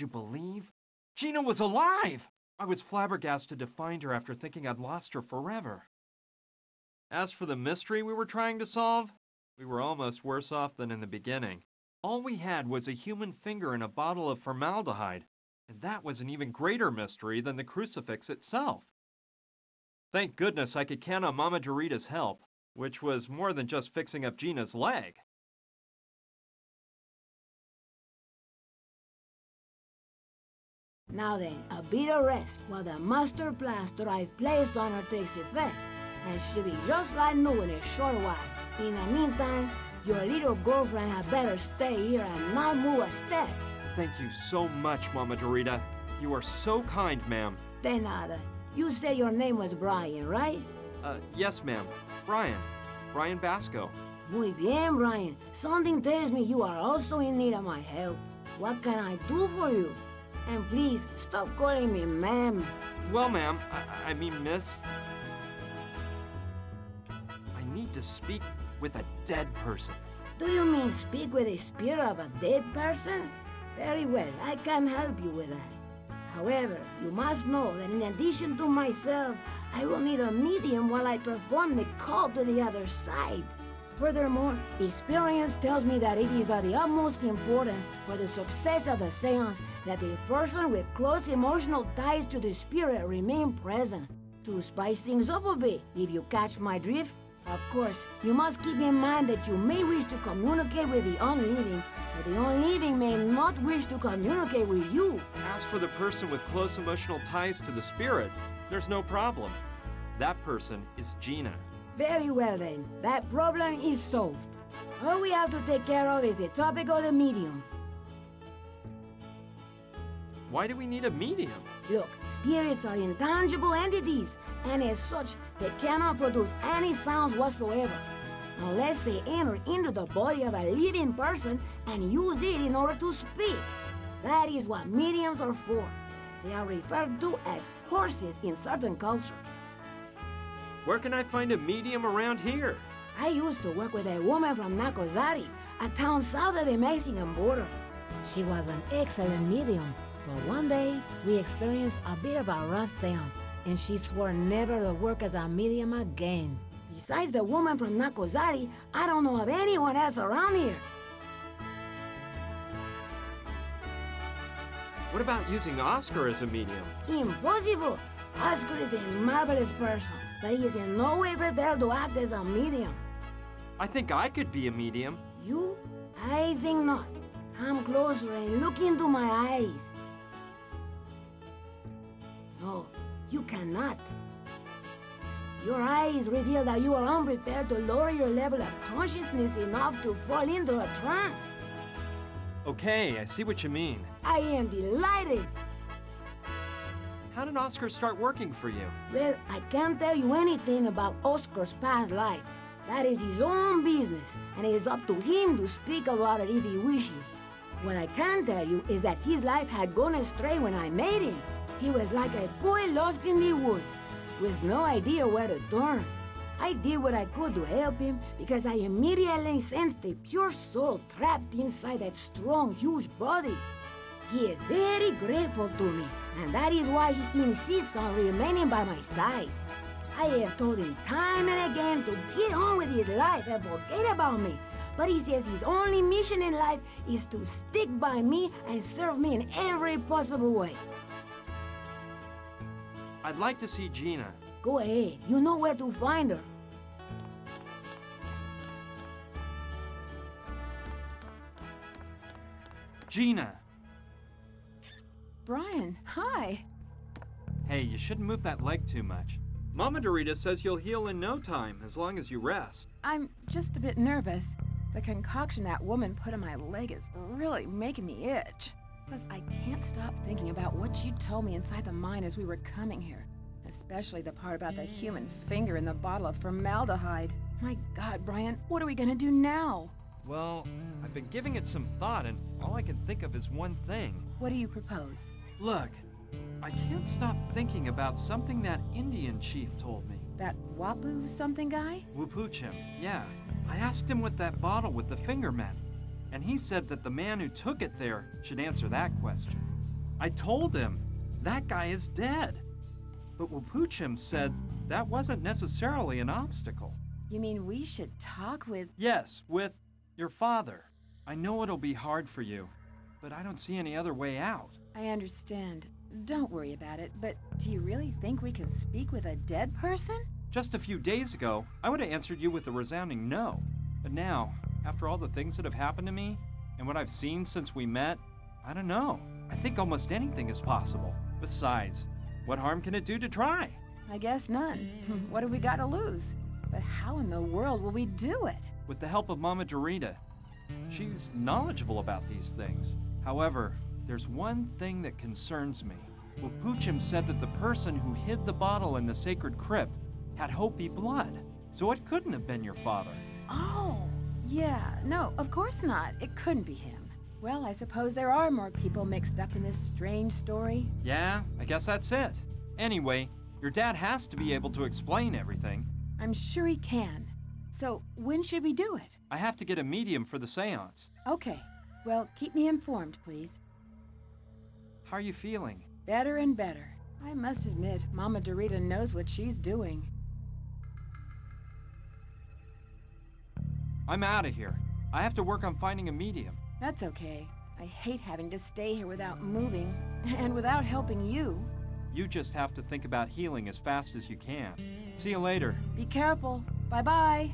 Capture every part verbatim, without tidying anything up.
you believe? Gina was alive! I was flabbergasted to find her after thinking I'd lost her forever. As for the mystery we were trying to solve, we were almost worse off than in the beginning. All we had was a human finger and a bottle of formaldehyde, and that was an even greater mystery than the crucifix itself. Thank goodness I could count on Mama Dorita's help, which was more than just fixing up Gina's leg. Now then, a bit of rest while the mustard plaster I've placed on her takes effect, and she'll be just like new in a short while. In the meantime, your little girlfriend had better stay here and not move a step. Thank you so much, Mama Dorita. You are so kind, ma'am. De nada. You said your name was Brian, right? Uh, yes, ma'am. Brian. Brian Basco. Muy bien, Brian. Something tells me you are also in need of my help. What can I do for you? And please, stop calling me ma'am. Well, ma'am, I, I mean miss. I need to speak with a dead person. Do you mean speak with the spirit of a dead person? Very well, I can help you with that. However, you must know that in addition to myself, I will need a medium while I perform the call to the other side. Furthermore, experience tells me that it is of the utmost importance for the success of the seance that the person with close emotional ties to the spirit remain present. To spice things up a bit, if you catch my drift, of course, you must keep in mind that you may wish to communicate with the unliving, but the unliving may not wish to communicate with you. As for the person with close emotional ties to the spirit, there's no problem. That person is Gina. Very well then, that problem is solved. All we have to take care of is the topic of the medium. Why do we need a medium? Look, spirits are intangible entities, and as such, they cannot produce any sounds whatsoever, unless they enter into the body of a living person and use it in order to speak. That is what mediums are for. They are referred to as horses in certain cultures. Where can I find a medium around here? I used to work with a woman from Nacozari, a town south of the Mexican border. She was an excellent medium, but one day we experienced a bit of a rough sound, and she swore never to work as a medium again. Besides the woman from Nacozari, I don't know of anyone else around here. What about using Oscar as a medium? Impossible! Oscar is a marvelous person, but he is in no way prepared to act as a medium. I think I could be a medium. You? I think not. Come closer and look into my eyes. No, you cannot. Your eyes reveal that you are unprepared to lower your level of consciousness enough to fall into a trance. Okay, I see what you mean. I am delighted. How did Oscar start working for you? Well, I can't tell you anything about Oscar's past life. That is his own business, and it is up to him to speak about it if he wishes. What I can tell you is that his life had gone astray when I made him. He was like a boy lost in the woods, with no idea where to turn. I did what I could to help him because I immediately sensed a pure soul trapped inside that strong, huge body. He is very grateful to me, and that is why he insists on remaining by my side. I have told him time and again to get on with his life and forget about me, but he says his only mission in life is to stick by me and serve me in every possible way. I'd like to see Gina. Go ahead. You know where to find her. Gina. Brian, hi. Hey, you shouldn't move that leg too much. Mama Dorita says you'll heal in no time, as long as you rest. I'm just a bit nervous. The concoction that woman put on my leg is really making me itch. Plus, I can't stop thinking about what you told me inside the mine as we were coming here. Especially the part about the human finger in the bottle of formaldehyde. My God, Brian, what are we gonna do now? Well, I've been giving it some thought, and all I can think of is one thing. What do you propose? Look, I can't stop thinking about something that Indian chief told me. That Wapu something guy? Wupuchim, yeah. I asked him what that bottle with the finger meant, and he said that the man who took it there should answer that question. I told him, that guy is dead. But Wupuchim said that wasn't necessarily an obstacle. You mean we should talk with... Yes, with your father. I know it'll be hard for you, but I don't see any other way out. I understand. Don't worry about it, but do you really think we can speak with a dead person? Just a few days ago, I would have answered you with a resounding no. But now, after all the things that have happened to me, and what I've seen since we met, I don't know. I think almost anything is possible. Besides, what harm can it do to try? I guess none. What have we got to lose? But how in the world will we do it? With the help of Mama Dorita. She's knowledgeable about these things. However, there's one thing that concerns me. Wupuchim said that the person who hid the bottle in the sacred crypt had Hopi blood, so it couldn't have been your father. Oh, yeah. No, of course not. It couldn't be him. Well, I suppose there are more people mixed up in this strange story. Yeah, I guess that's it. Anyway, your dad has to be able to explain everything. I'm sure he can. So, when should we do it? I have to get a medium for the seance. Okay. Well, keep me informed, please. How are you feeling? Better and better. I must admit, Mama Dorita knows what she's doing. I'm out of here. I have to work on finding a medium. That's okay. I hate having to stay here without moving, and without helping you. You just have to think about healing as fast as you can. See you later. Be careful. Bye-bye.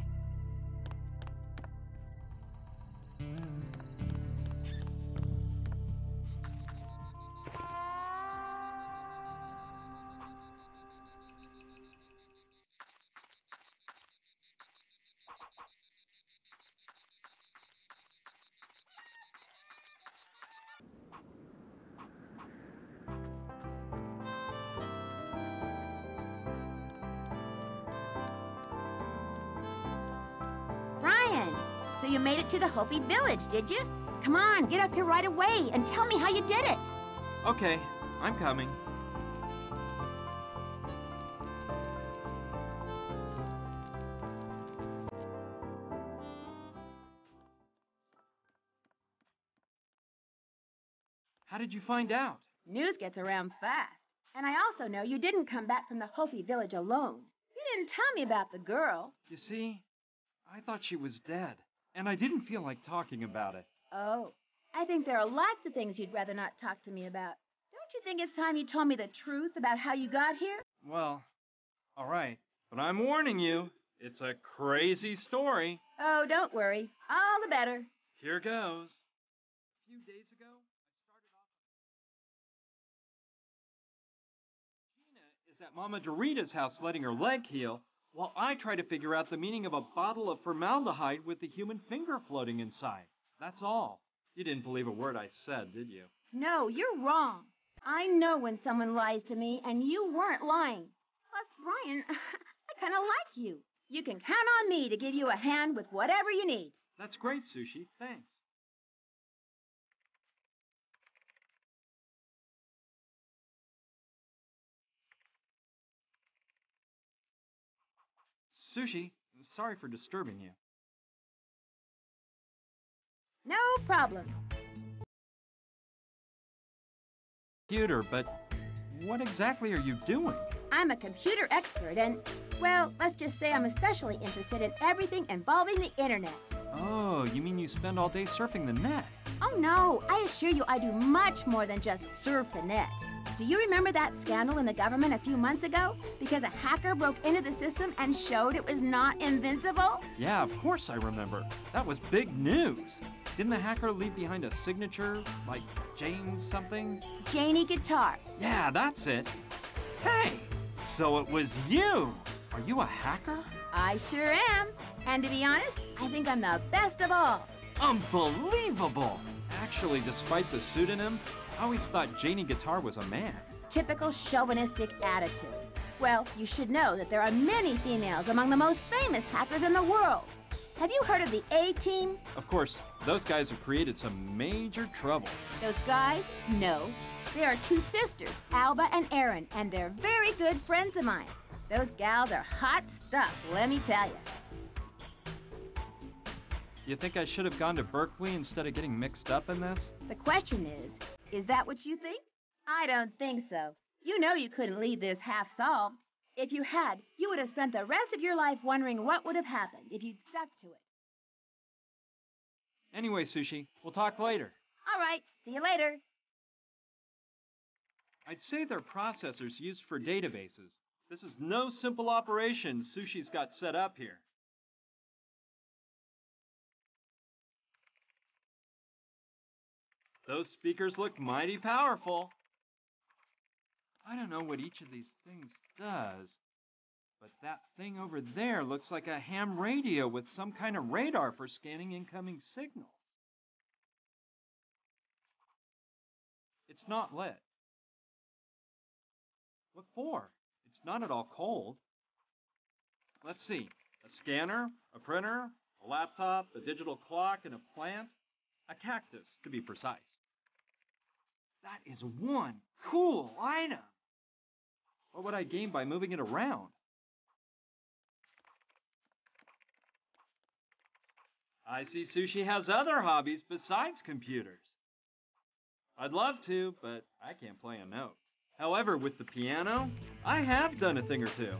So you made it to the Hopi village, did you? Come on, get up here right away and tell me how you did it. Okay, I'm coming. How did you find out? News gets around fast. And I also know you didn't come back from the Hopi village alone. You didn't tell me about the girl. You see, I thought she was dead. And I didn't feel like talking about it. Oh, I think there are lots of things you'd rather not talk to me about. Don't you think it's time you told me the truth about how you got here? Well, all right, but I'm warning you, it's a crazy story. Oh, don't worry. All the better. Here goes. A few days ago, I started off... Gina is at Mama Dorita's house letting her leg heal, while I try to figure out the meaning of a bottle of formaldehyde with the human finger floating inside. That's all. You didn't believe a word I said, did you? No, you're wrong. I know when someone lies to me, and you weren't lying. Plus, Brian, I kind of like you. You can count on me to give you a hand with whatever you need. That's great, Sushi. Thanks. Sushi, sorry for disturbing you. No problem. Computer, but what exactly are you doing? I'm a computer expert and, well, let's just say I'm especially interested in everything involving the internet. Oh, you mean you spend all day surfing the net? Oh no, I assure you I do much more than just surf the net. Do you remember that scandal in the government a few months ago? Because a hacker broke into the system and showed it was not invincible? Yeah, of course I remember. That was big news. Didn't the hacker leave behind a signature, like James something? Janie Guitar. Yeah, that's it. Hey, so it was you. Are you a hacker? I sure am. And to be honest, I think I'm the best of all. Unbelievable. Actually, despite the pseudonym, I always thought Janie Guitar was a man. Typical chauvinistic attitude. Well, you should know that there are many females among the most famous hackers in the world. Have you heard of the A-Team? Of course, those guys have created some major trouble. Those guys? No. They are two sisters, Alba and Erin, and they're very good friends of mine. Those gals are hot stuff, let me tell you. You think I should have gone to Berkeley instead of getting mixed up in this? The question is, is that what you think? I don't think so. You know you couldn't leave this half-solved. If you had, you would have spent the rest of your life wondering what would have happened if you'd stuck to it. Anyway, Sushi, we'll talk later. All right, see you later. I'd say they're processors used for databases. This is no simple operation Sushi's got set up here. Those speakers look mighty powerful. I don't know what each of these things does, but that thing over there looks like a ham radio with some kind of radar for scanning incoming signals. It's not lit. What for? It's not at all cold. Let's see. A scanner, a printer, a laptop, a digital clock, and a plant. A cactus, to be precise. That is one cool item. What would I gain by moving it around? I see Sushi has other hobbies besides computers. I'd love to, but I can't play a note. However, with the piano, I have done a thing or two.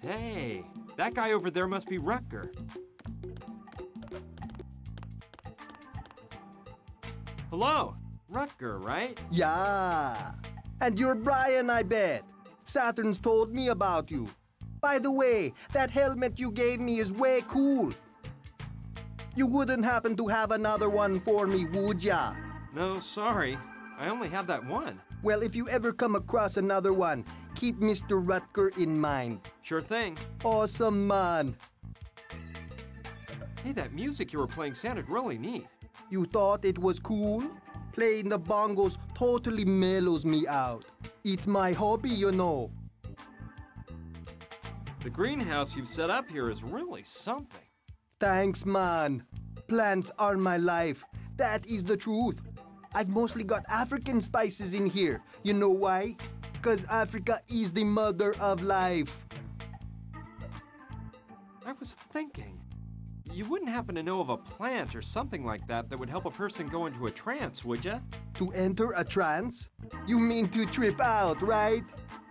Hey, that guy over there must be Rutger. Hello, Rutger, right? Yeah, and you're Brian, I bet. Saturn's told me about you. By the way, that helmet you gave me is way cool. You wouldn't happen to have another one for me, would ya? No, sorry. I only have that one. Well, if you ever come across another one, keep Mister Rutger in mind. Sure thing. Awesome, man. Hey, that music you were playing sounded really neat. You thought it was cool? Playing the bongos totally mellows me out. It's my hobby, you know. The greenhouse you've set up here is really something. Thanks, man. Plants are my life. That is the truth. I've mostly got African spices in here. You know why? Because Africa is the mother of life. I was thinking, you wouldn't happen to know of a plant or something like that that would help a person go into a trance, would ya? To enter a trance? You mean to trip out, right?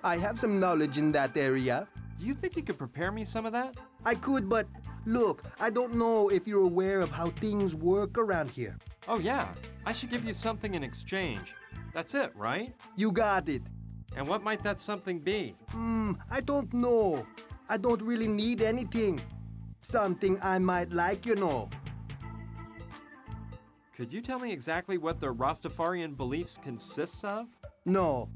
I have some knowledge in that area. Do you think you could prepare me some of that? I could, but look, I don't know if you're aware of how things work around here. Oh yeah, I should give you something in exchange. That's it, right? You got it. And what might that something be? Hmm, I don't know. I don't really need anything. Something I might like, you know. Could you tell me exactly what the Rastafarian beliefs consists of? No.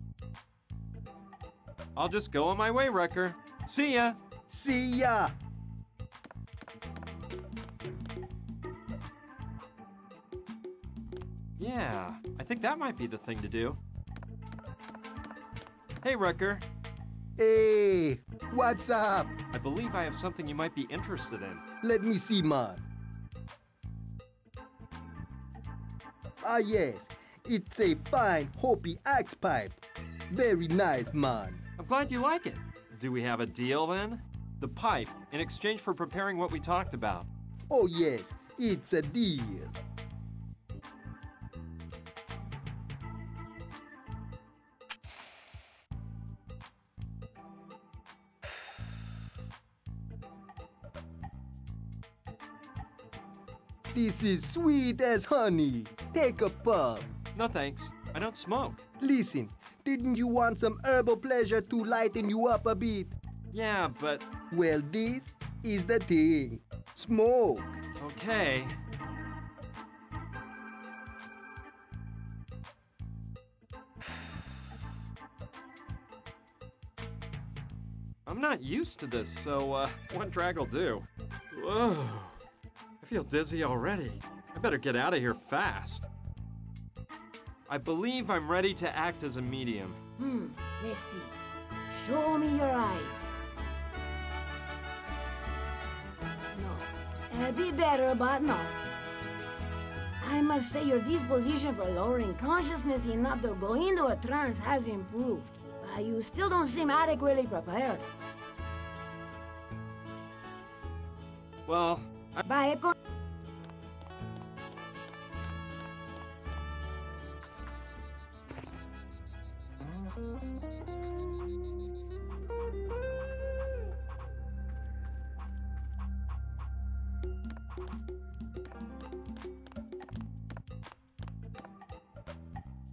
I'll just go on my way, Rutger. See ya. See ya. Yeah, I think that might be the thing to do. Hey, Rutger. Hey, what's up? I believe I have something you might be interested in. Let me see, man. Ah, yes. It's a fine Hopi axe pipe. Very nice, man. I'm glad you like it. Do we have a deal, then? The pipe, in exchange for preparing what we talked about. Oh, yes. It's a deal. This is sweet as honey. Take a puff. No thanks. I don't smoke. Listen, didn't you want some herbal pleasure to lighten you up a bit? Yeah, but... Well, this is the thing. Smoke. Okay. I'm not used to this, so uh, one drag will do. Whoa. I feel dizzy already. I better get out of here fast. I believe I'm ready to act as a medium. Hmm, let's see. Show me your eyes. No, I'd be better, but no. I must say your disposition for lowering consciousness enough to go into a trance has improved. But you still don't seem adequately prepared. Well, I... By a con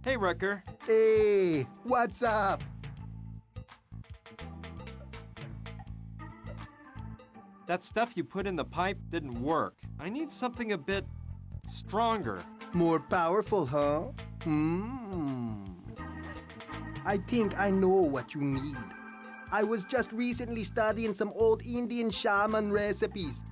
Hey, Rutger. Hey, what's up? That stuff you put in the pipe didn't work. I need something a bit stronger. More powerful, huh? Hmm. I think I know what you need. I was just recently studying some old Indian shaman recipes.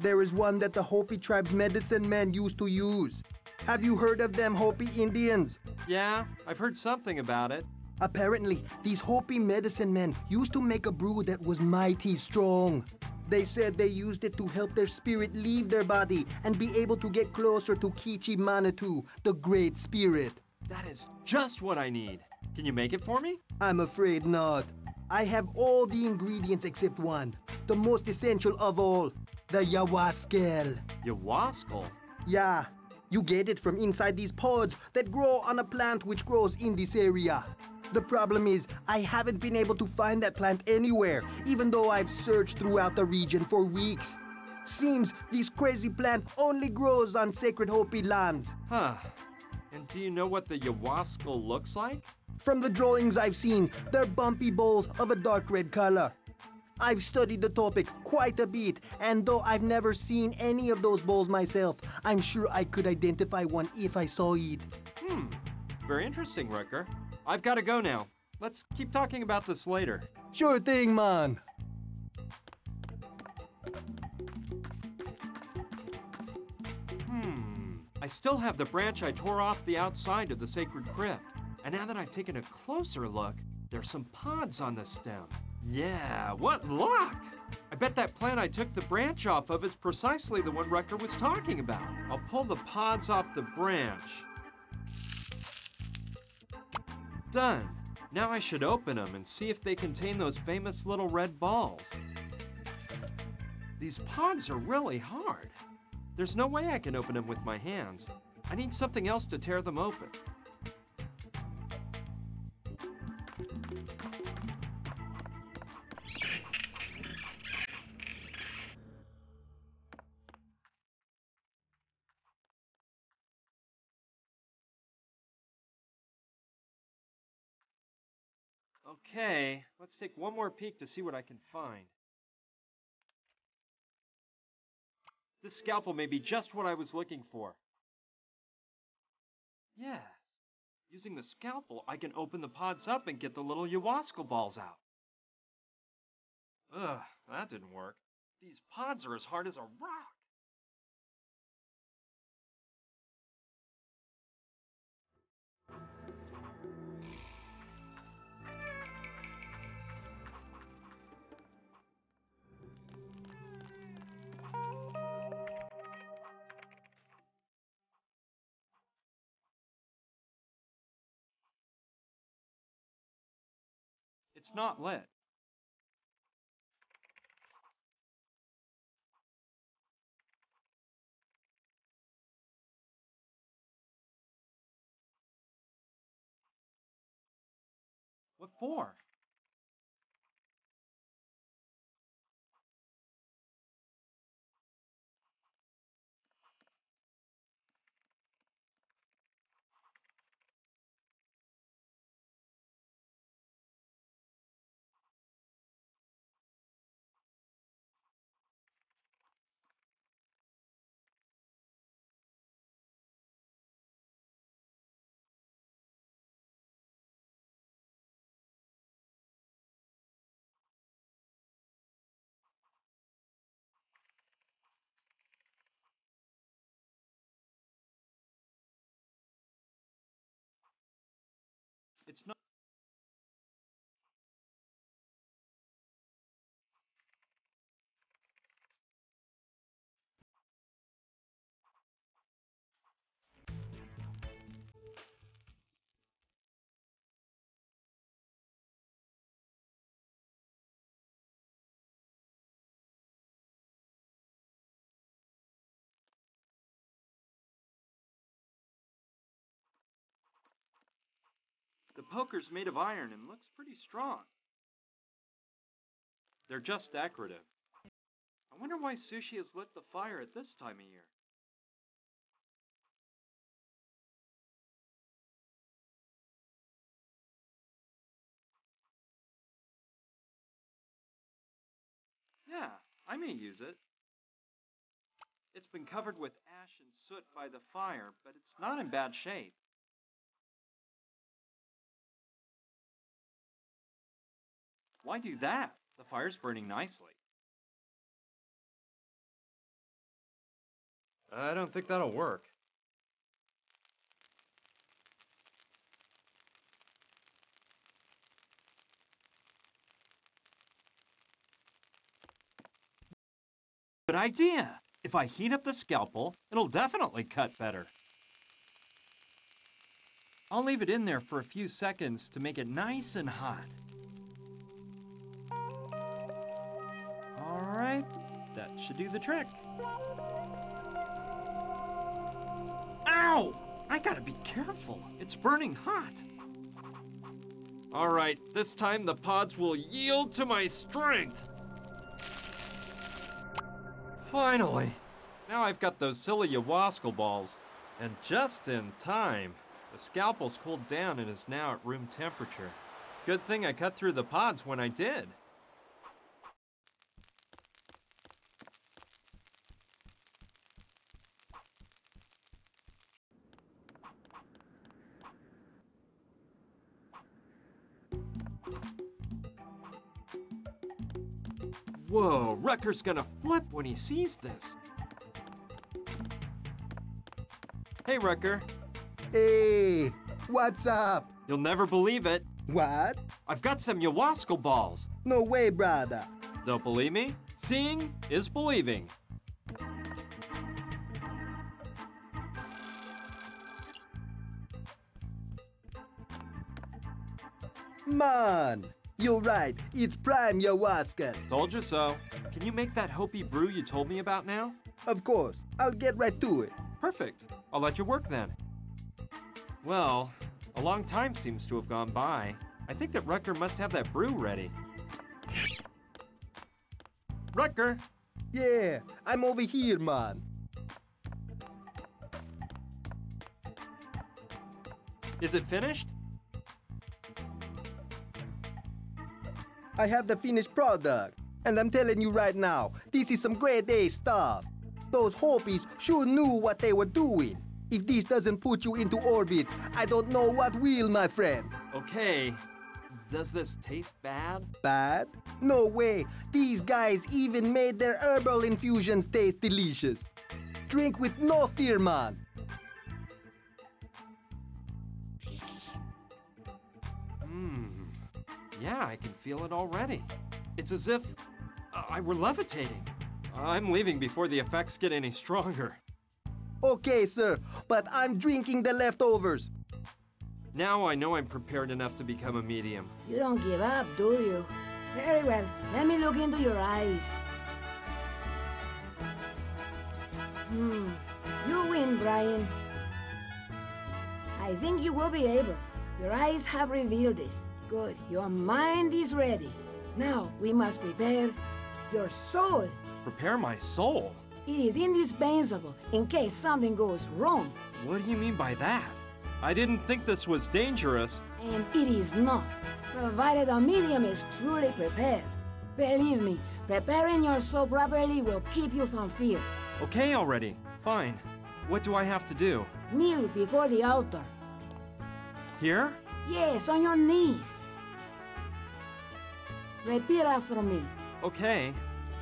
There is one that the Hopi tribe's medicine men used to use. Have you heard of them Hopi Indians? Yeah, I've heard something about it. Apparently, these Hopi medicine men used to make a brew that was mighty strong. They said they used it to help their spirit leave their body and be able to get closer to Kichi Manitou, the Great Spirit. That is just what I need. Can you make it for me? I'm afraid not. I have all the ingredients except one. The most essential of all, the yawaskel. Yawaskel? Yeah. You get it from inside these pods that grow on a plant which grows in this area. The problem is, I haven't been able to find that plant anywhere, even though I've searched throughout the region for weeks. Seems this crazy plant only grows on sacred Hopi lands. Huh. And do you know what the yawaskel looks like? From the drawings I've seen, they're bumpy bowls of a dark red color. I've studied the topic quite a bit, and though I've never seen any of those bowls myself, I'm sure I could identify one if I saw it. Hmm. Very interesting, Rutger. I've got to go now. Let's keep talking about this later. Sure thing, man. Hmm. I still have the branch I tore off the outside of the sacred crypt. And now that I've taken a closer look, there's some pods on the stem. Yeah, what luck! I bet that plant I took the branch off of is precisely the one Rutger was talking about. I'll pull the pods off the branch. Done. Now I should open them and see if they contain those famous little red balls. These pods are really hard. There's no way I can open them with my hands. I need something else to tear them open. Okay, let's take one more peek to see what I can find. This scalpel may be just what I was looking for. Yes, using the scalpel, I can open the pods up and get the little ayahuasca balls out. Ugh, that didn't work. These pods are as hard as a rock. It's not lit. What for? It's not. poker's made of iron and looks pretty strong. They're just decorative. I wonder why Sushi has lit the fire at this time of year. Yeah, I may use it. It's been covered with ash and soot by the fire, but it's not in bad shape. Why do that? The fire's burning nicely. I don't think that'll work. Good idea! If I heat up the scalpel, it'll definitely cut better. I'll leave it in there for a few seconds to make it nice and hot. Alright, that should do the trick. Ow! I gotta be careful. It's burning hot. Alright, this time the pods will yield to my strength. Finally! Now I've got those silly yawaskel balls. And just in time. The scalpel's cooled down and is now at room temperature. Good thing I cut through the pods when I did. Whoa, Rutger's gonna flip when he sees this. Hey, Rutger. Hey, what's up? You'll never believe it. What? I've got some yawaskel balls. No way, brother. Don't believe me? Seeing is believing. Man. You're right, it's prime ayahuasca. Told you so. Can you make that Hopi brew you told me about now? Of course. I'll get right to it. Perfect. I'll let you work then. Well, a long time seems to have gone by. I think that Rutger must have that brew ready. Rutger! Yeah, I'm over here, man. Is it finished? I have the finished product, and I'm telling you right now, this is some grade A stuff. Those Hopis sure knew what they were doing. If this doesn't put you into orbit, I don't know what will, my friend. Okay, does this taste bad? Bad? No way. These guys even made their herbal infusions taste delicious. Drink with no fear, man. Yeah, I can feel it already. It's as if I were levitating. I'm leaving before the effects get any stronger. Okay, sir, but I'm drinking the leftovers. Now I know I'm prepared enough to become a medium. You don't give up, do you? Very well, let me look into your eyes. Hmm, you win, Brian. I think you will be able. Your eyes have revealed this. Good. Your mind is ready. Now we must prepare your soul. Prepare my soul? It is indispensable in case something goes wrong. What do you mean by that? I didn't think this was dangerous. And it is not, provided a medium is truly prepared. Believe me, preparing your soul properly will keep you from fear. Okay already. Fine. What do I have to do? Kneel before the altar. Here? Yes, on your knees. Repeat after me. Okay.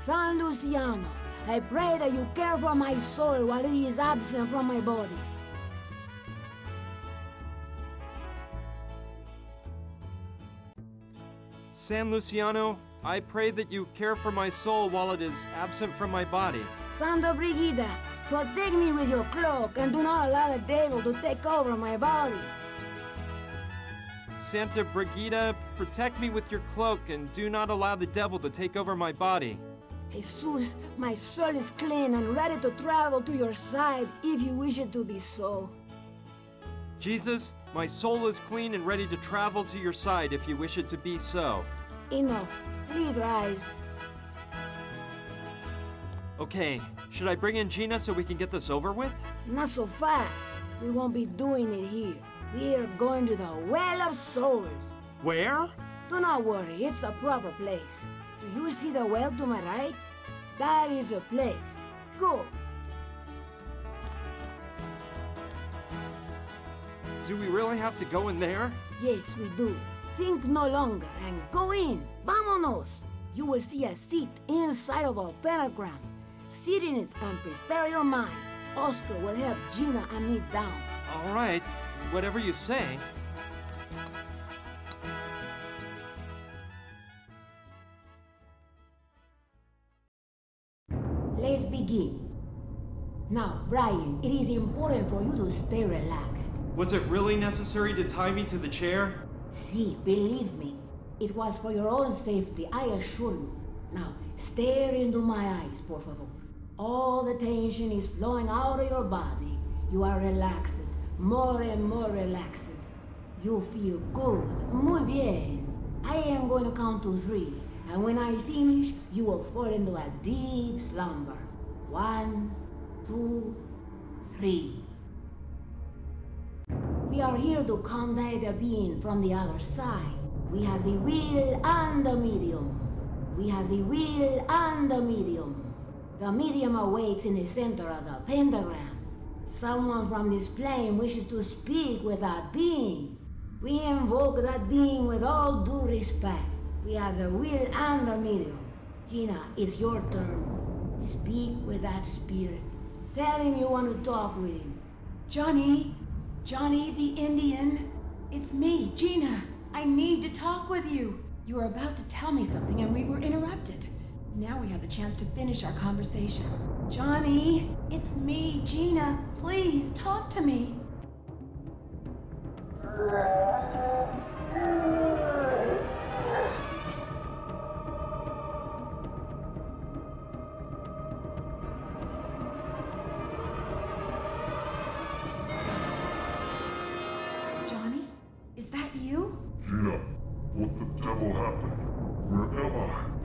San Luciano, I pray that you care for my soul while it is absent from my body. San Luciano, I pray that you care for my soul while it is absent from my body. Santa Brigida, protect me with your cloak and do not allow the devil to take over my body. Santa Brigida, protect me with your cloak and do not allow the devil to take over my body. Jesus, my soul is clean and ready to travel to your side if you wish it to be so. Jesus, My soul is clean and ready to travel to your side if you wish it to be so. Enough. Please rise. Okay. Should I bring in Gina so we can get this over with? Not so fast. We won't be doing it here. We are going to the Well of Souls. Where? Do not worry. It's the proper place. Do you see the well to my right? That is the place. Go. Do we really have to go in there? Yes, we do. Think no longer and go in. Vamonos! You will see a seat inside of our pentagram. Sit in it and prepare your mind. Oscar will help Gina and me down. All right. Whatever you say. Let's begin. Now, Brian, it is important for you to stay relaxed. Was it really necessary to tie me to the chair? See, believe me. It was for your own safety, I assure you. Now, stare into my eyes, por favor. All the tension is flowing out of your body. You are relaxed, more and more relaxed. You feel good, muy bien. I am going to count to three, and when I finish, you will fall into a deep slumber. One, two, three. We are here to contact a being from the other side. We have the will and the medium. We have the will and the medium. The medium awaits in the center of the pentagram. Someone from this plane wishes to speak with that being. We invoke that being with all due respect. We have the will and the medium. Gina, it's your turn. Speak with that spirit. Tell him you want to talk with him. Johnny? Johnny the Indian, it's me, Gina. I need to talk with you. You were about to tell me something and we were interrupted. Now we have the chance to finish our conversation. Johnny, it's me, Gina. Please talk to me.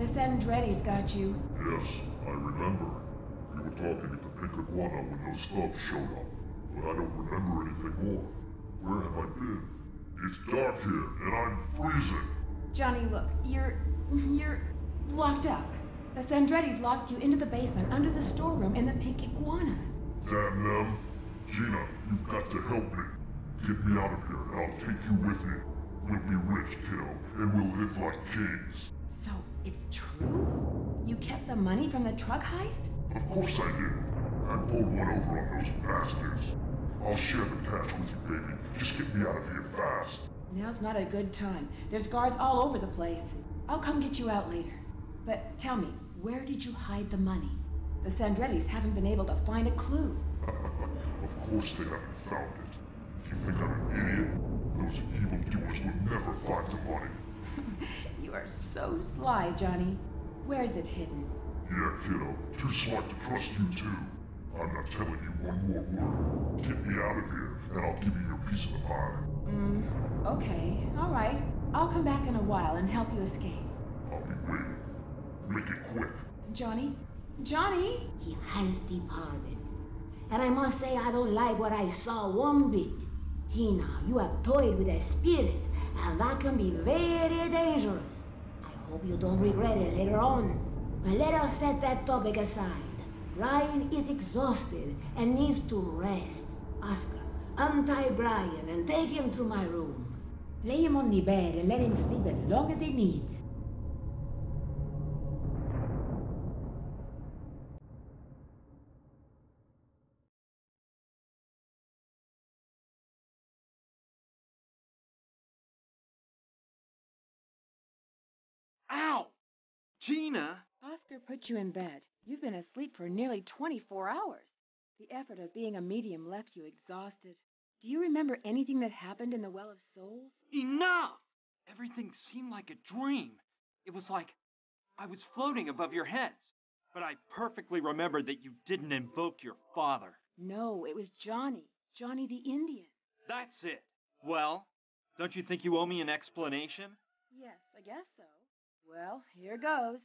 Sandretti's got you. Yes, I remember. We were talking at the Pink Iguana when those thugs showed up, but I don't remember anything more. Where have I been? It's dark here, and I'm freezing. Johnny, look, you're... you're... locked up. The Sandretti's locked you into the basement under the storeroom in the Pink Iguana. Damn them. Gina, you've got to help me. Get me out of here, and I'll take you with me. We'll be rich, kiddo, and we'll live like kings. So... it's true? You kept the money from the truck heist? Of course I did. I pulled one over on those bastards. I'll share the cash with you, baby. Just get me out of here fast. Now's not a good time. There's guards all over the place. I'll come get you out later. But tell me, where did you hide the money? The Sandrettis haven't been able to find a clue. Of course they haven't found it. Do you think I'm an idiot? Those evildoers will never find the money. You are so sly, Johnny. Where is it hidden? Yeah, kiddo. Too sly to trust you, too. I'm not telling you one more word. Get me out of here, and I'll give you your piece of the pie. Mm, okay. All right. I'll come back in a while and help you escape. I'll be waiting. Make it quick. Johnny? Johnny? He has departed. And I must say I don't like what I saw one bit. Gina, you have toyed with a spirit, and that can be very dangerous. I hope you don't regret it later on. But let us set that topic aside. Brian is exhausted and needs to rest. Oscar, untie Brian and take him to my room. Lay him on the bed and let him sleep as long as he needs. Gina! Oscar put you in bed. You've been asleep for nearly twenty-four hours. The effort of being a medium left you exhausted. Do you remember anything that happened in the Well of Souls? Enough! Everything seemed like a dream. It was like I was floating above your heads. But I perfectly remembered that you didn't invoke your father. No, it was Johnny. Johnny the Indian. That's it. Well, don't you think you owe me an explanation? Yes, I guess so. Well, here goes.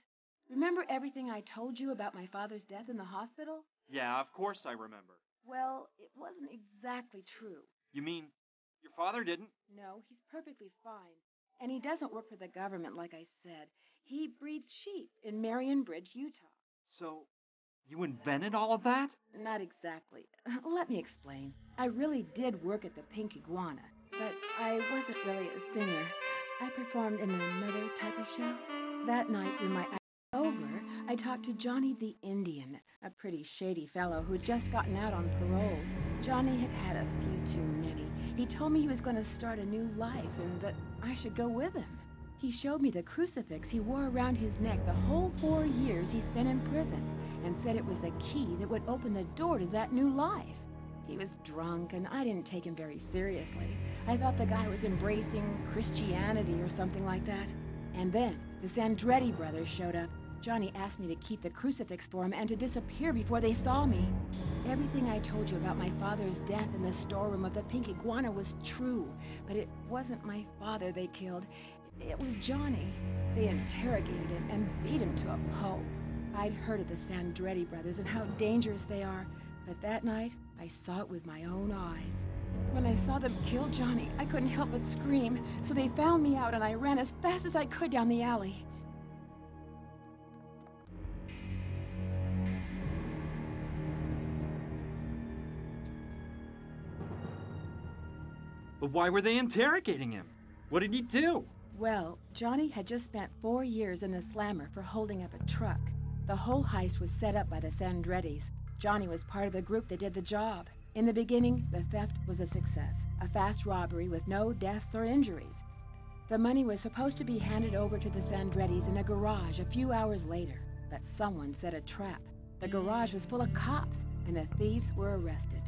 Remember everything I told you about my father's death in the hospital? Yeah, of course I remember. Well, it wasn't exactly true. You mean your father didn't? No, he's perfectly fine. And he doesn't work for the government, like I said. He breeds sheep in Marion Bridge, Utah. So, you invented all of that? Not exactly. Let me explain. I really did work at the Pink Iguana, but I wasn't really a singer. I performed in another type of show. That night, when my hour was over, I talked to Johnny the Indian, a pretty shady fellow who'd just gotten out on parole. Johnny had had a few too many. He told me he was going to start a new life and that I should go with him. He showed me the crucifix he wore around his neck the whole four years he's been in prison and said it was the key that would open the door to that new life. He was drunk, and I didn't take him very seriously. I thought the guy was embracing Christianity or something like that. And then the Sandretti brothers showed up. Johnny asked me to keep the crucifix for him and to disappear before they saw me. Everything I told you about my father's death in the storeroom of the Pink Iguana was true, but it wasn't my father they killed. It was Johnny. They interrogated him and beat him to a pulp. I'd heard of the Sandretti brothers and how dangerous they are, but that night, I saw it with my own eyes. When I saw them kill Johnny, I couldn't help but scream, so they found me out and I ran as fast as I could down the alley. But why were they interrogating him? What did he do? Well, Johnny had just spent four years in the slammer for holding up a truck. The whole heist was set up by the Sandrettis. Johnny was part of the group that did the job. In the beginning, the theft was a success, a fast robbery with no deaths or injuries. The money was supposed to be handed over to the Sandrettis in a garage a few hours later, but someone set a trap. The garage was full of cops, and the thieves were arrested.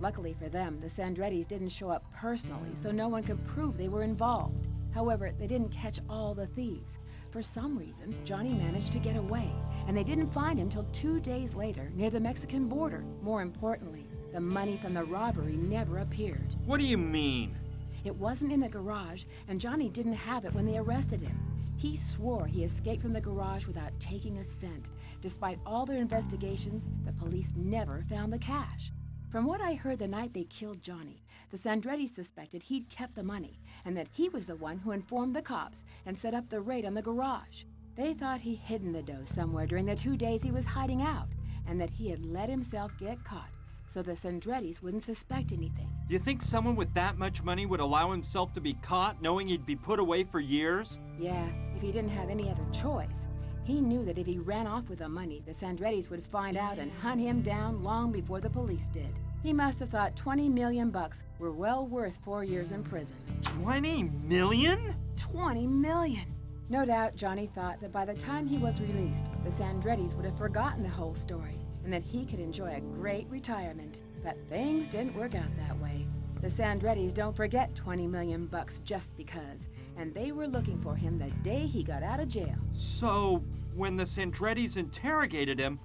Luckily for them, the Sandrettis didn't show up personally, so no one could prove they were involved. However, they didn't catch all the thieves. For some reason, Johnny managed to get away, and they didn't find him till two days later, near the Mexican border. More importantly, the money from the robbery never appeared. What do you mean? It wasn't in the garage, and Johnny didn't have it when they arrested him. He swore he escaped from the garage without taking a cent. Despite all their investigations, the police never found the cash. From what I heard the night they killed Johnny, the Sandretti suspected he'd kept the money and that he was the one who informed the cops and set up the raid on the garage. They thought he'd hidden the dough somewhere during the two days he was hiding out and that he had let himself get caught so the Sandrettis wouldn't suspect anything. You think someone with that much money would allow himself to be caught knowing he'd be put away for years? Yeah, if he didn't have any other choice. He knew that if he ran off with the money, the Sandrettis would find out and hunt him down long before the police did. He must have thought twenty million bucks were well worth four years in prison. twenty million? twenty million! No doubt Johnny thought that by the time he was released, the Sandrettis would have forgotten the whole story and that he could enjoy a great retirement. But things didn't work out that way. The Sandrettis don't forget twenty million bucks just because, and they were looking for him the day he got out of jail. So, when the Sandrettis interrogated him,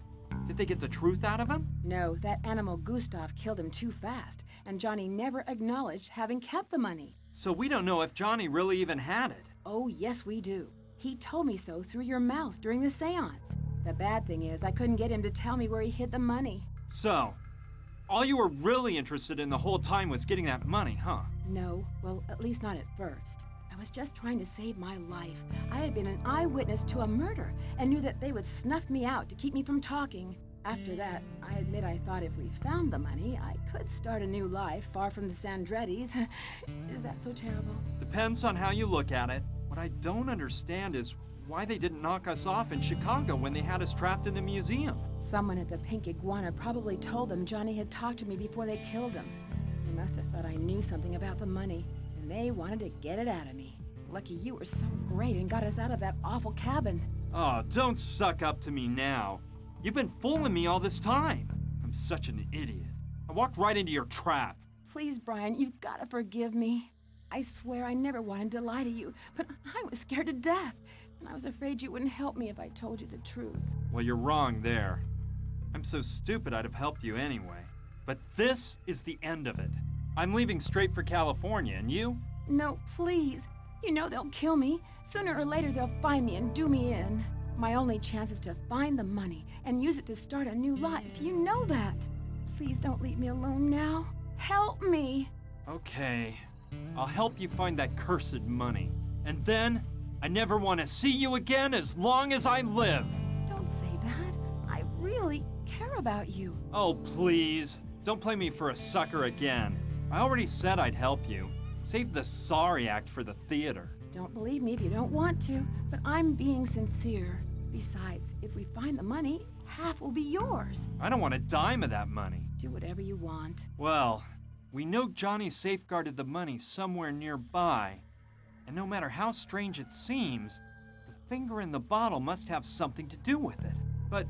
did they get the truth out of him? No, that animal Gustav killed him too fast, and Johnny never acknowledged having kept the money. So we don't know if Johnny really even had it. Oh, yes we do. He told me so through your mouth during the seance. The bad thing is, I couldn't get him to tell me where he hid the money. So, all you were really interested in the whole time was getting that money, huh? No, well, at least not at first. I was just trying to save my life. I had been an eyewitness to a murder and knew that they would snuff me out to keep me from talking. After that, I admit I thought if we found the money, I could start a new life far from the Sandrettis. Is that so terrible? Depends on how you look at it. What I don't understand is why they didn't knock us off in Chicago when they had us trapped in the museum. Someone at the Pink Iguana probably told them Johnny had talked to me before they killed him. They must have thought I knew something about the money, and they wanted to get it out of me. Lucky you were so great and got us out of that awful cabin. Oh, don't suck up to me now. You've been fooling me all this time. I'm such an idiot. I walked right into your trap. Please, Brian, you've got to forgive me. I swear I never wanted to lie to you, but I was scared to death. And I was afraid you wouldn't help me if I told you the truth. Well, you're wrong there. I'm so stupid I'd have helped you anyway. But this is the end of it. I'm leaving straight for California, and you? No, please. You know they'll kill me. Sooner or later they'll find me and do me in. My only chance is to find the money and use it to start a new life. You know that. Please don't leave me alone now. Help me. Okay. I'll help you find that cursed money. And then, I never want to see you again as long as I live. Don't say that. I really care about you. Oh, please. Don't play me for a sucker again. I already said I'd help you. Save the sorry act for the theater. Don't believe me if you don't want to, but I'm being sincere. Besides, if we find the money, half will be yours. I don't want a dime of that money. Do whatever you want. Well, we know Johnny safeguarded the money somewhere nearby. And no matter how strange it seems, the finger in the bottle must have something to do with it. But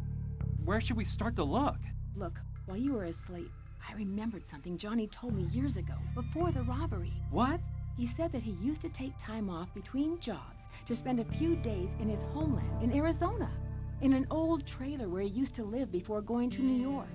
where should we start to look? Look, while you were asleep, I remembered something Johnny told me years ago, before the robbery. What? He said that he used to take time off between jobs to spend a few days in his homeland in Arizona, in an old trailer where he used to live before going to New York.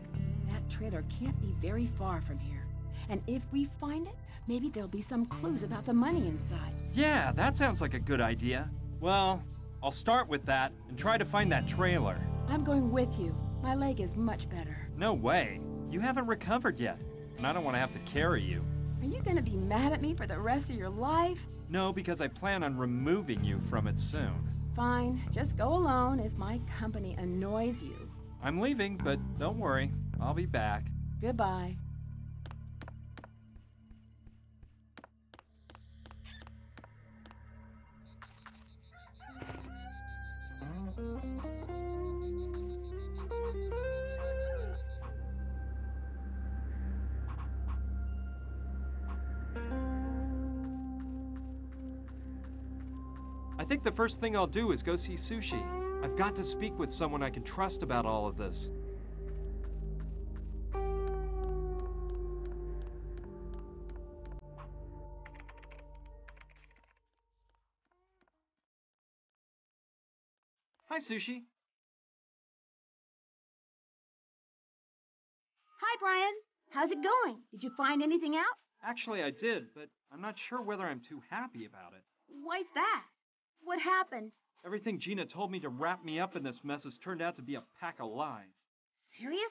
That trailer can't be very far from here. And if we find it, maybe there'll be some clues about the money inside. Yeah, that sounds like a good idea. Well, I'll start with that and try to find that trailer. I'm going with you. My leg is much better. No way. You haven't recovered yet, and I don't want to have to carry you. Are you going to be mad at me for the rest of your life? No, because I plan on removing you from it soon. Fine, just go alone if my company annoys you. I'm leaving, but don't worry. I'll be back. Goodbye. I think the first thing I'll do is go see Sushi. I've got to speak with someone I can trust about all of this. Hi, Sushi. Hi, Brian. How's it going? Did you find anything out? Actually, I did, but I'm not sure whether I'm too happy about it. Why's that? What happened? Everything Gina told me to wrap me up in this mess has turned out to be a pack of lies. Seriously?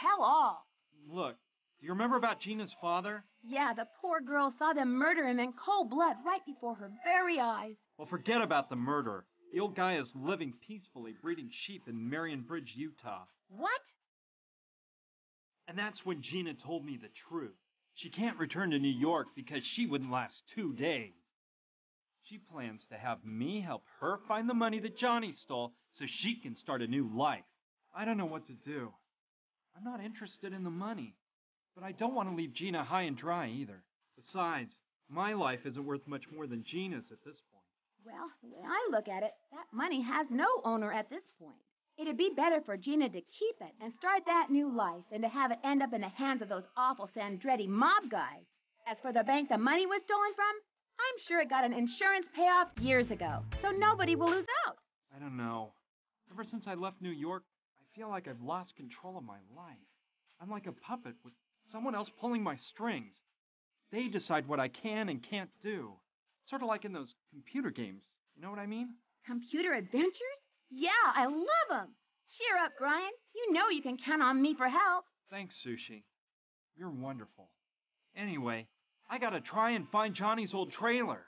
Tell all. Look, do you remember about Gina's father? Yeah, the poor girl saw them murder him in cold blood right before her very eyes. Well, forget about the murder. The old guy is living peacefully, breeding sheep in Marion Bridge, Utah. What? And that's when Gina told me the truth. She can't return to New York because she wouldn't last two days. She plans to have me help her find the money that Johnny stole so she can start a new life. I don't know what to do. I'm not interested in the money, but I don't want to leave Gina high and dry either. Besides, my life isn't worth much more than Gina's at this point. Well, when I look at it, that money has no owner at this point. It'd be better for Gina to keep it and start that new life than to have it end up in the hands of those awful Sandretti mob guys. As for the bank the money was stolen from, I'm sure it got an insurance payoff years ago, so nobody will lose out. I don't know. Ever since I left New York, I feel like I've lost control of my life. I'm like a puppet with someone else pulling my strings. They decide what I can and can't do. Sort of like in those computer games. You know what I mean? Computer adventures? Yeah, I love them. Cheer up, Brian. You know you can count on me for help. Thanks, Sushi. You're wonderful. Anyway, I gotta try and find Johnny's old trailer.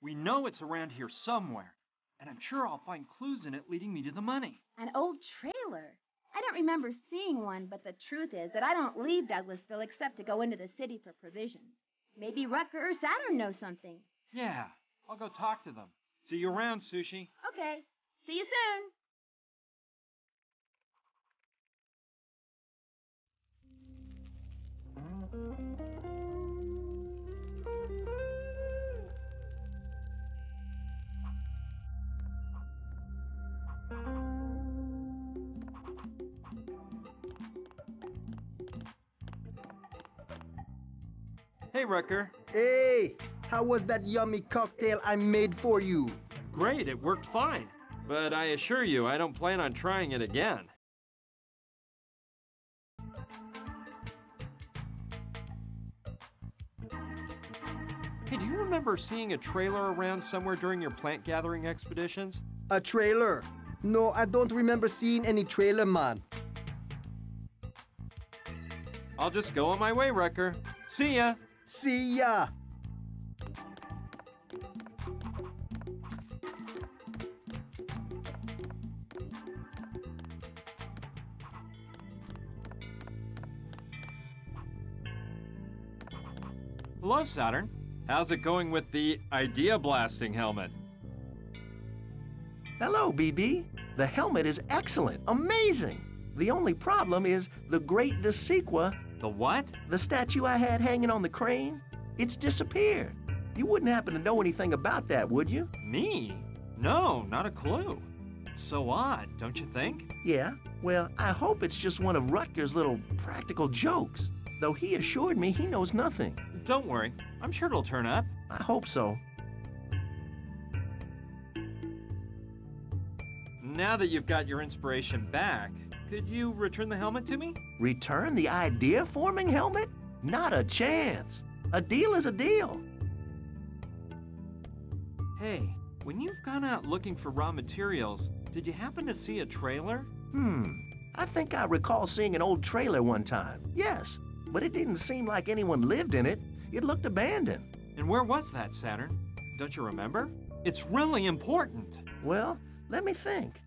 We know it's around here somewhere, and I'm sure I'll find clues in it leading me to the money. An old trailer? I don't remember seeing one, but the truth is that I don't leave Douglasville except to go into the city for provisions. Maybe Rutger or Saturn know something. Yeah, I'll go talk to them. See you around, Sushi. Okay, see you soon. Hey, Rutger. Hey, how was that yummy cocktail I made for you? Great, it worked fine. But I assure you, I don't plan on trying it again. Hey, do you remember seeing a trailer around somewhere during your plant gathering expeditions? A trailer? No, I don't remember seeing any trailer, man. I'll just go on my way, Rutger. See ya! See ya! Hello, Saturn. How's it going with the idea blasting helmet? Hello, B B. The helmet is excellent, amazing. The only problem is the great De Sequa. The what? The statue I had hanging on the crane. It's disappeared. You wouldn't happen to know anything about that, would you? Me? No, not a clue. It's so odd, don't you think? Yeah, well, I hope it's just one of Rutger's little practical jokes. Though he assured me he knows nothing. Don't worry, I'm sure it'll turn up. I hope so. Now that you've got your inspiration back, could you return the helmet to me? Return the idea-forming helmet? Not a chance. A deal is a deal. Hey, when you've gone out looking for raw materials, did you happen to see a trailer? Hmm, I think I recall seeing an old trailer one time, yes. But it didn't seem like anyone lived in it. It looked abandoned. And where was that, Saturn? Don't you remember? It's really important. Well, let me think.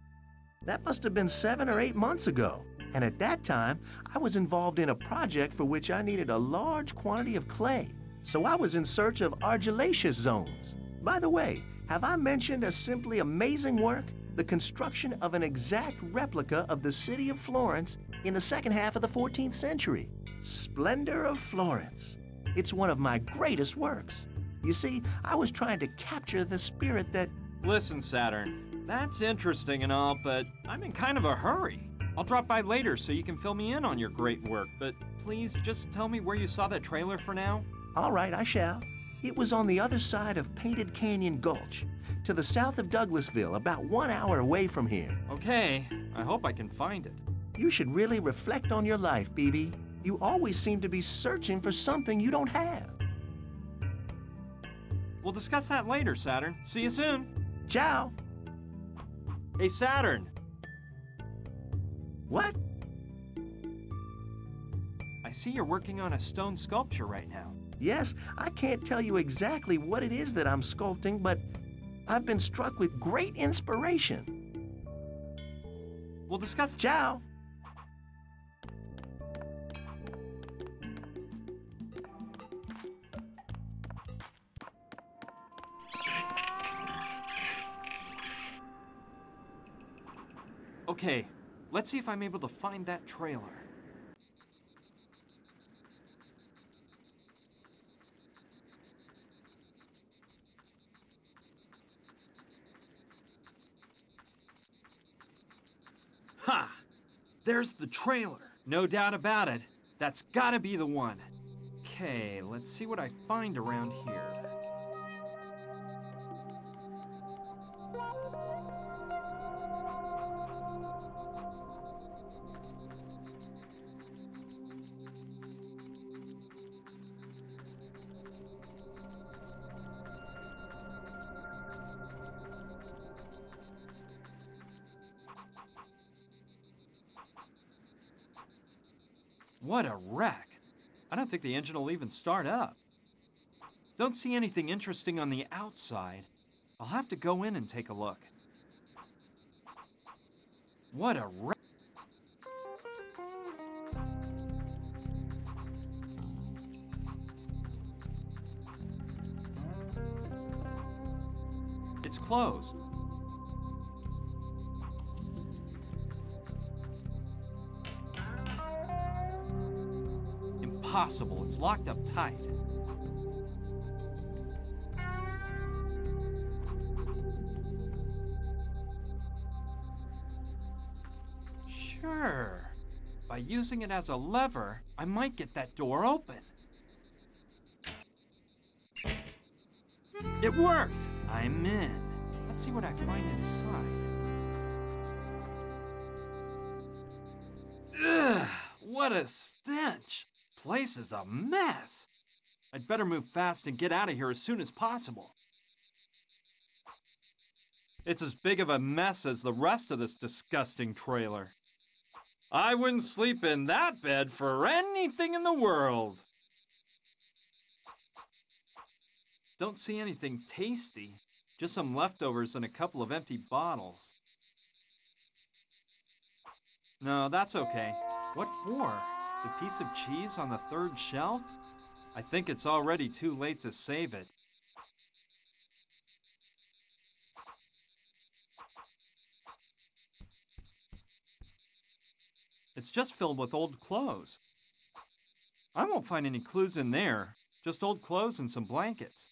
That must have been seven or eight months ago. And at that time, I was involved in a project for which I needed a large quantity of clay. So I was in search of argillaceous zones. By the way, have I mentioned a simply amazing work? The construction of an exact replica of the city of Florence in the second half of the fourteenth century. Splendor of Florence. It's one of my greatest works. You see, I was trying to capture the spirit that... Listen, Saturn, that's interesting and all, but I'm in kind of a hurry. I'll drop by later so you can fill me in on your great work, but please just tell me where you saw that trailer for now. All right, I shall. It was on the other side of Painted Canyon Gulch, to the south of Douglasville, about one hour away from here. Okay, I hope I can find it. You should really reflect on your life, B B. You always seem to be searching for something you don't have. We'll discuss that later, Saturn. See you soon. Ciao. Hey, Saturn. What? I see you're working on a stone sculpture right now. Yes, I can't tell you exactly what it is that I'm sculpting, but I've been struck with great inspiration. We'll discuss... Ciao. Okay, let's see if I'm able to find that trailer. Ha! There's the trailer. No doubt about it. That's gotta be the one. Okay, let's see what I find around here. What a wreck. I don't think the engine will even start up. Don't see anything interesting on the outside. I'll have to go in and take a look. What a wreck. It's closed. Possible. It's locked up tight. Sure. By using it as a lever, I might get that door open. It worked! I'm in. Let's see what I find inside. Ugh! What a stench! Place is a mess. I'd better move fast and get out of here as soon as possible. It's as big of a mess as the rest of this disgusting trailer. I wouldn't sleep in that bed for anything in the world. Don't see anything tasty, just some leftovers and a couple of empty bottles. No, that's okay. What for? The piece of cheese on the third shelf? I think it's already too late to save it. It's just filled with old clothes. I won't find any clues in there, just old clothes and some blankets.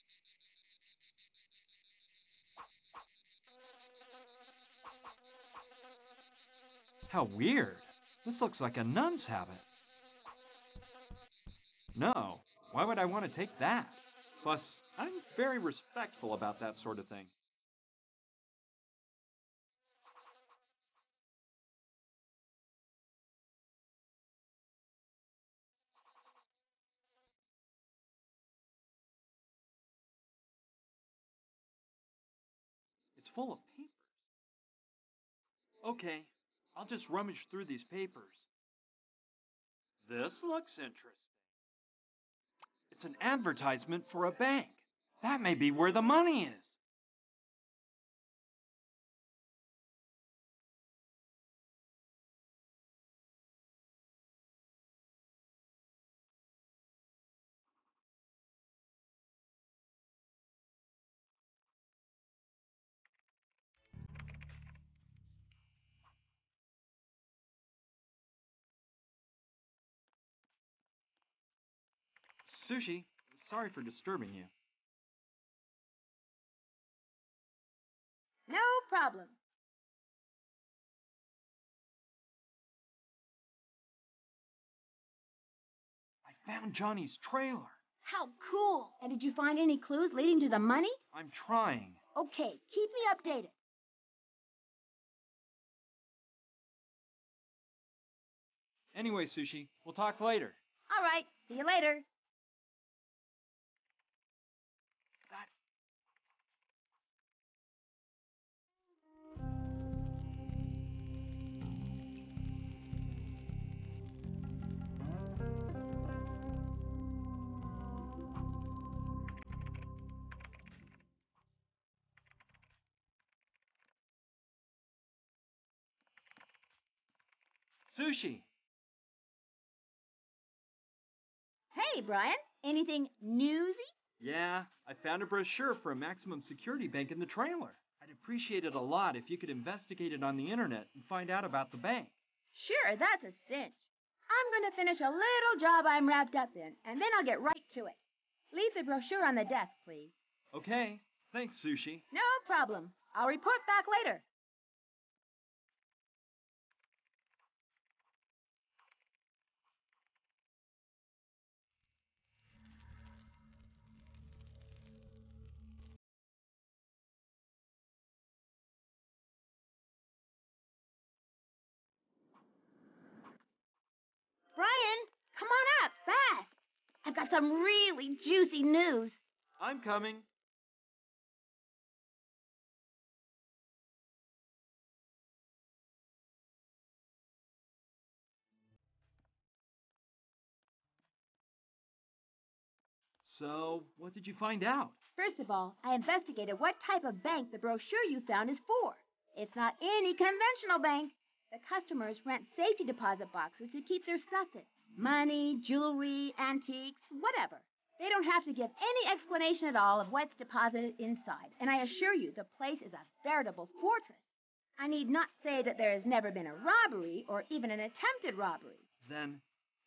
How weird. This looks like a nun's habit. No, why would I want to take that? Plus, I'm very respectful about that sort of thing. It's full of papers. Okay. I'll just rummage through these papers. This looks interesting. It's an advertisement for a bank. That may be where the money is. Sushi, sorry for disturbing you. No problem. I found Johnny's trailer. How cool. And did you find any clues leading to the money? I'm trying. Okay, keep me updated. Anyway, Sushi, we'll talk later. All right, see you later. Sushi! Hey, Brian. Anything newsy? Yeah, I found a brochure for a maximum security bank in the trailer. I'd appreciate it a lot if you could investigate it on the internet and find out about the bank. Sure, that's a cinch. I'm going to finish a little job I'm wrapped up in, and then I'll get right to it. Leave the brochure on the desk, please. Okay. Thanks, Sushi. No problem. I'll report back later. Got some really juicy news. I'm coming. So, what did you find out? First of all, I investigated what type of bank the brochure you found is for. It's not any conventional bank. The customers rent safety deposit boxes to keep their stuff in. Money, jewelry, antiques, whatever. They don't have to give any explanation at all of what's deposited inside, and I assure you the place is a veritable fortress. I need not say that there has never been a robbery or even an attempted robbery. Then,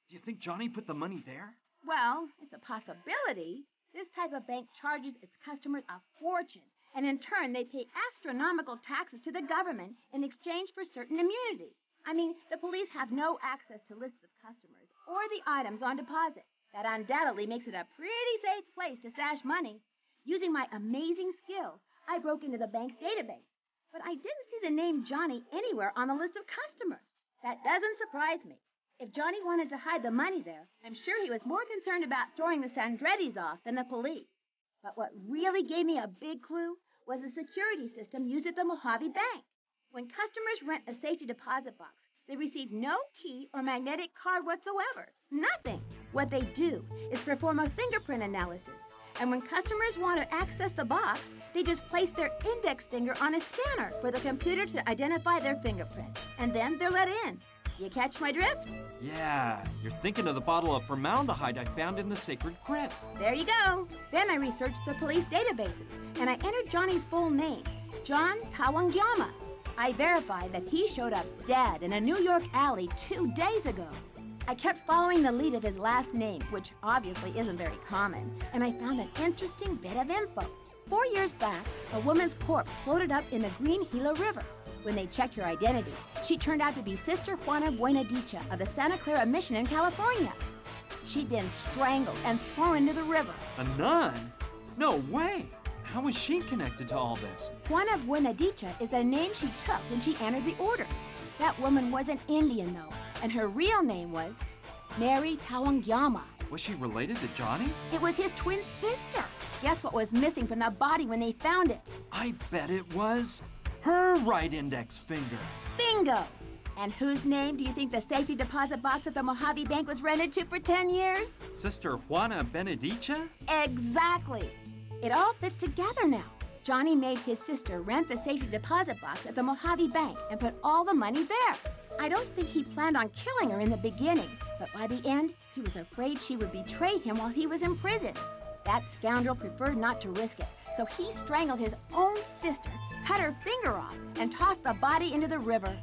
do you think Johnny put the money there? Well, it's a possibility. This type of bank charges its customers a fortune, and in turn they pay astronomical taxes to the government in exchange for certain immunity. I mean, the police have no access to lists of customers or the items on deposit. That undoubtedly makes it a pretty safe place to stash money. Using my amazing skills, I broke into the bank's database. But I didn't see the name Johnny anywhere on the list of customers. That doesn't surprise me. If Johnny wanted to hide the money there, I'm sure he was more concerned about throwing the Sandrettis off than the police. But what really gave me a big clue was the security system used at the Mojave Bank. When customers rent a safety deposit box, they receive no key or magnetic card whatsoever. Nothing. What they do is perform a fingerprint analysis. And when customers want to access the box, they just place their index finger on a scanner for the computer to identify their fingerprint. And then they're let in. You catch my drift? Yeah, you're thinking of the bottle of formaldehyde I found in the sacred crypt. There you go. Then I researched the police databases, and I entered Johnny's full name, John Tawangyama. I verified that he showed up dead in a New York alley two days ago. I kept following the lead of his last name, which obviously isn't very common, and I found an interesting bit of info. Four years back, a woman's corpse floated up in the Green Gila River. When they checked her identity, she turned out to be Sister Juana Buenadicha of the Santa Clara Mission in California. She'd been strangled and thrown into the river. A nun? No way! How was she connected to all this? Juana Buenadicha is a name she took when she entered the order. That woman was an Indian, though, and her real name was Mary Tawangyama. Was she related to Johnny? It was his twin sister. Guess what was missing from the body when they found it? I bet it was her right index finger. Bingo! And whose name do you think the safety deposit box at the Mojave Bank was rented to for ten years? Sister Juana Buenadicha? Exactly. It all fits together now. Johnny made his sister rent the safety deposit box at the Mojave Bank and put all the money there. I don't think he planned on killing her in the beginning, but by the end, he was afraid she would betray him while he was in prison. That scoundrel preferred not to risk it, so he strangled his own sister, cut her finger off, and tossed the body into the river.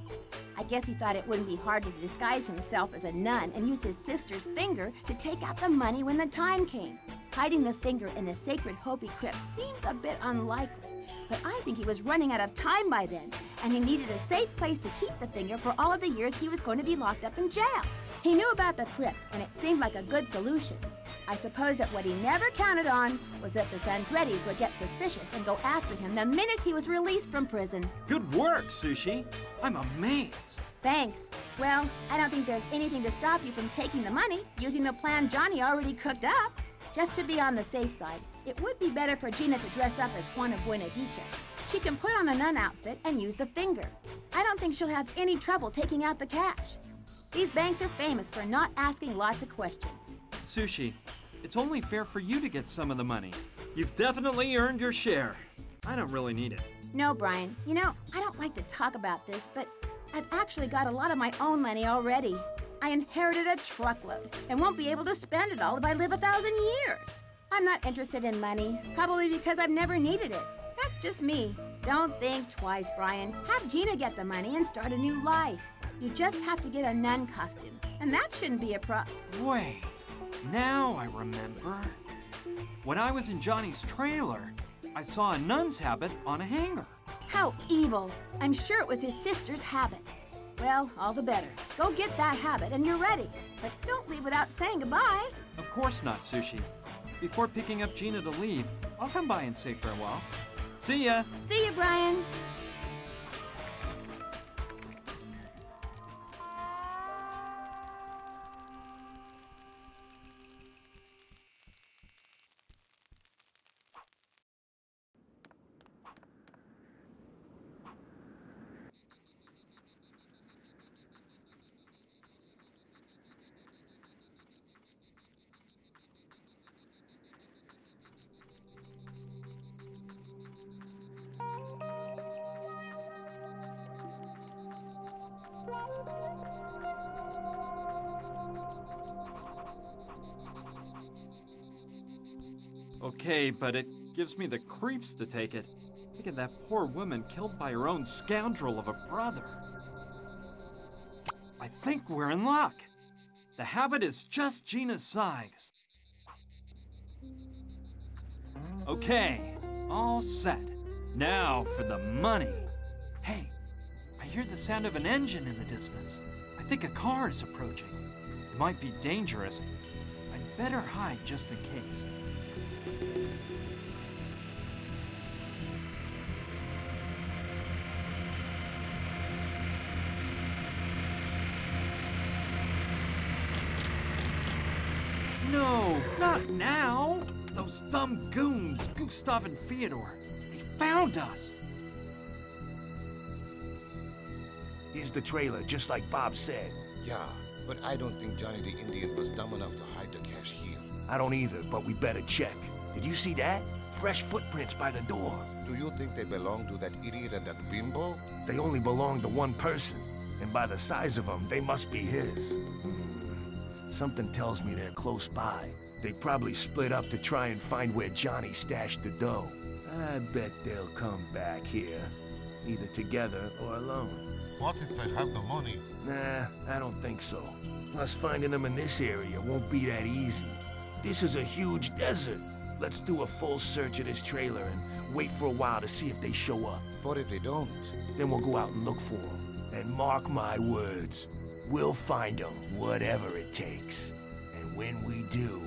I guess he thought it wouldn't be hard to disguise himself as a nun and use his sister's finger to take out the money when the time came. Hiding the finger in the sacred Hopi crypt seems a bit unlikely, but I think he was running out of time by then, and he needed a safe place to keep the finger for all of the years he was going to be locked up in jail. He knew about the crypt, and it seemed like a good solution. I suppose that what he never counted on was that the Sandrettis would get suspicious and go after him the minute he was released from prison. Good work, Sushi. I'm amazed. Thanks. Well, I don't think there's anything to stop you from taking the money, using the plan Johnny already cooked up. Just to be on the safe side, it would be better for Gina to dress up as Juana Buenadicha. She can put on a nun outfit and use the finger. I don't think she'll have any trouble taking out the cash. These banks are famous for not asking lots of questions. Sushi, it's only fair for you to get some of the money. You've definitely earned your share. I don't really need it. No, Brian. You know, I don't like to talk about this, but I've actually got a lot of my own money already. I inherited a truckload and won't be able to spend it all if I live a thousand years. I'm not interested in money, probably because I've never needed it. That's just me. Don't think twice, Brian. Have Gina get the money and start a new life. You just have to get a nun costume, and that shouldn't be a problem. Wait, now I remember. When I was in Johnny's trailer, I saw a nun's habit on a hanger. How evil. I'm sure it was his sister's habit. Well, all the better. Go get that habit and you're ready. But don't leave without saying goodbye. Of course not, Sushi. Before picking up Gina to leave, I'll come by and say farewell. See ya! See ya, Brian! Okay, but it gives me the creeps to take it. Look at that poor woman killed by her own scoundrel of a brother. I think we're in luck. The habit is just Gina's size. Okay, all set. Now for the money. Hey, I hear the sound of an engine in the distance. I think a car is approaching. It might be dangerous. I'd better hide just in case. No, not now. Those dumb goons, Gustav and Fyodor, they found us. Here's the trailer, just like Bob said. Yeah, but I don't think Johnny the Indian was dumb enough to hide the cash here. I don't either, but we better check. Did you see that? Fresh footprints by the door. Do you think they belong to that idiot and that bimbo? They only belong to one person, and by the size of them, they must be his. Hmm. Something tells me they're close by. They probably split up to try and find where Johnny stashed the dough. I bet they'll come back here, either together or alone. What if they have the money? Nah, I don't think so. Plus, finding them in this area won't be that easy. This is a huge desert. Let's do a full search of this trailer and wait for a while to see if they show up. But if they don't? Then we'll go out and look for them. And mark my words, we'll find them, whatever it takes. And when we do,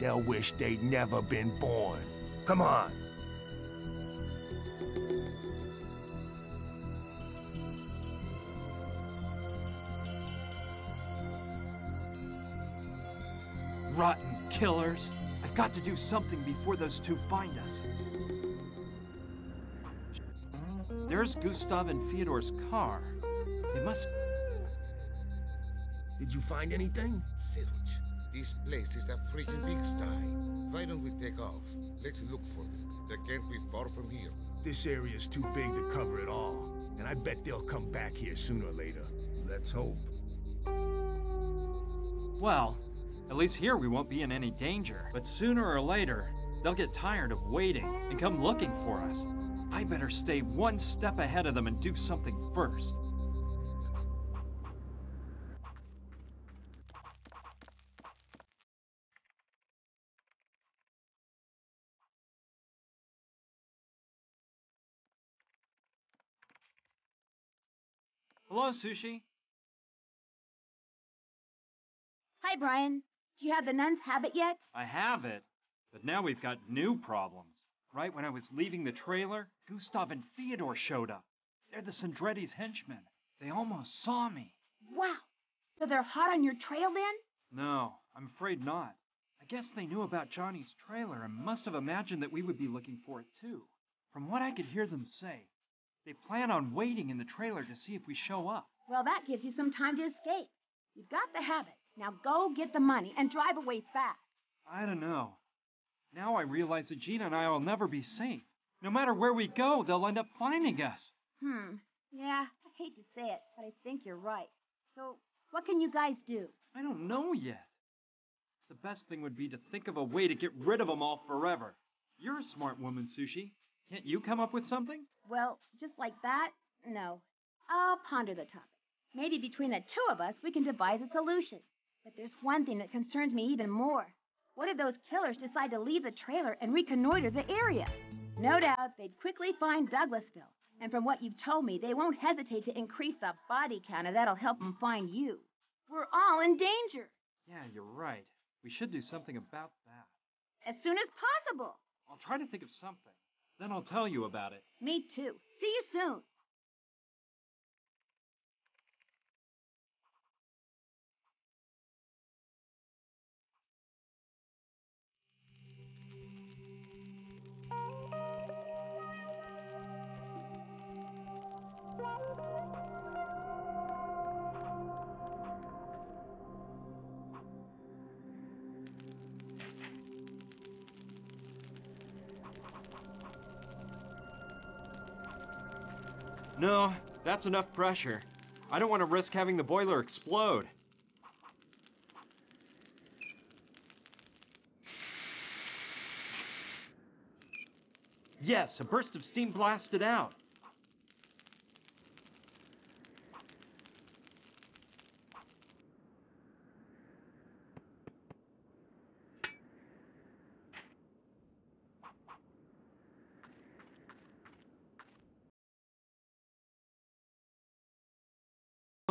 they'll wish they'd never been born. Come on. Rotten killers. I've got to do something before those two find us. There's Gustav and Fyodor's car. They must... Did you find anything? Silch. This place is a freaking pigsty. Why don't we take off? Let's look for them. They can't be far from here. This area's too big to cover it all. And I bet they'll come back here sooner or later. Let's hope. Well... At least here we won't be in any danger. But sooner or later, they'll get tired of waiting and come looking for us. I better stay one step ahead of them and do something first. Hello, Sushi. Hi, Brian. Do you have the nun's habit yet? I have it, but now we've got new problems. Right when I was leaving the trailer, Gustav and Fyodor showed up. They're the Sandretti's henchmen. They almost saw me. Wow! So they're hot on your trail then? No, I'm afraid not. I guess they knew about Johnny's trailer and must have imagined that we would be looking for it too. From what I could hear them say, they plan on waiting in the trailer to see if we show up. Well, that gives you some time to escape. You've got the habit. Now go get the money and drive away fast. I don't know. Now I realize that Gina and I will never be safe. No matter where we go, they'll end up finding us. Hmm. Yeah, I hate to say it, but I think you're right. So, what can you guys do? I don't know yet. The best thing would be to think of a way to get rid of them all forever. You're a smart woman, Sushi. Can't you come up with something? Well, just like that? No. I'll ponder the topic. Maybe between the two of us, we can devise a solution. But there's one thing that concerns me even more. What if those killers decide to leave the trailer and reconnoiter the area? No doubt they'd quickly find Douglasville. And from what you've told me, they won't hesitate to increase the body count, and that'll help them find you. We're all in danger. Yeah, you're right. We should do something about that. As soon as possible. I'll try to think of something. Then I'll tell you about it. Me too. See you soon. No, that's enough pressure. I don't want to risk having the boiler explode. Yes, a burst of steam blasted out.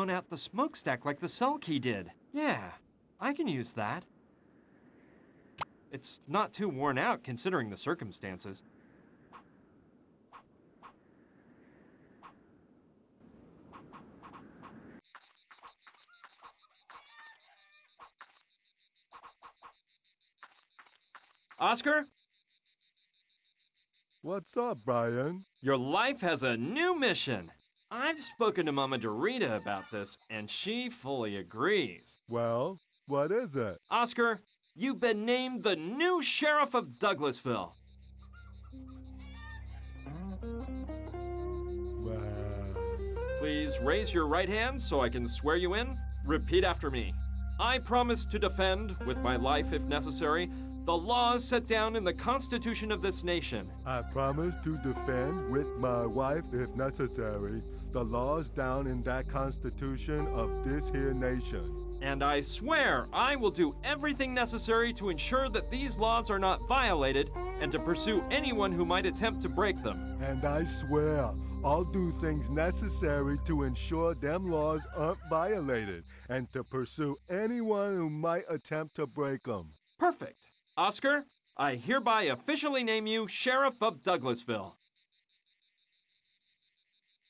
Out the smokestack like the Selkie did. Yeah, I can use that. It's not too worn out considering the circumstances. Oscar? What's up, Brian? Your life has a new mission. I've spoken to Mama Dorita about this, and she fully agrees. Well, what is it? Oscar, you've been named the new sheriff of Douglasville. Wow. Please raise your right hand so I can swear you in. Repeat after me. I promise to defend, with my life if necessary, the laws set down in the Constitution of this nation. I promise to defend, with my wife if necessary, the laws down in that Constitution of this here nation. And I swear I will do everything necessary to ensure that these laws are not violated and to pursue anyone who might attempt to break them. And I swear I'll do things necessary to ensure them laws aren't violated and to pursue anyone who might attempt to break them. Perfect. Oscar, I hereby officially name you Sheriff of Douglasville.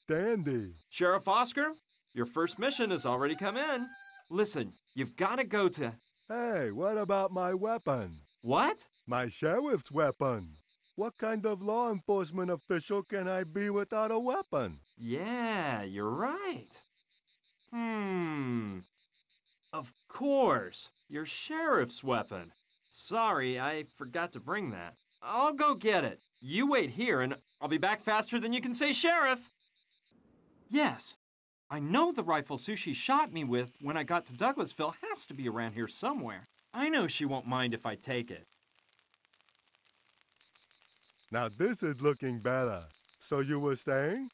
Dandy. Sheriff Oscar, your first mission has already come in. Listen, you've got to go to... Hey, what about my weapon? What? My sheriff's weapon. What kind of law enforcement official can I be without a weapon? Yeah, you're right. Hmm. Of course, your sheriff's weapon. Sorry, I forgot to bring that. I'll go get it. You wait here, and I'll be back faster than you can say sheriff. Yes, I know the rifle Sushi shot me with when I got to Douglasville has to be around here somewhere. I know she won't mind if I take it. Now this is looking better. So you were saying?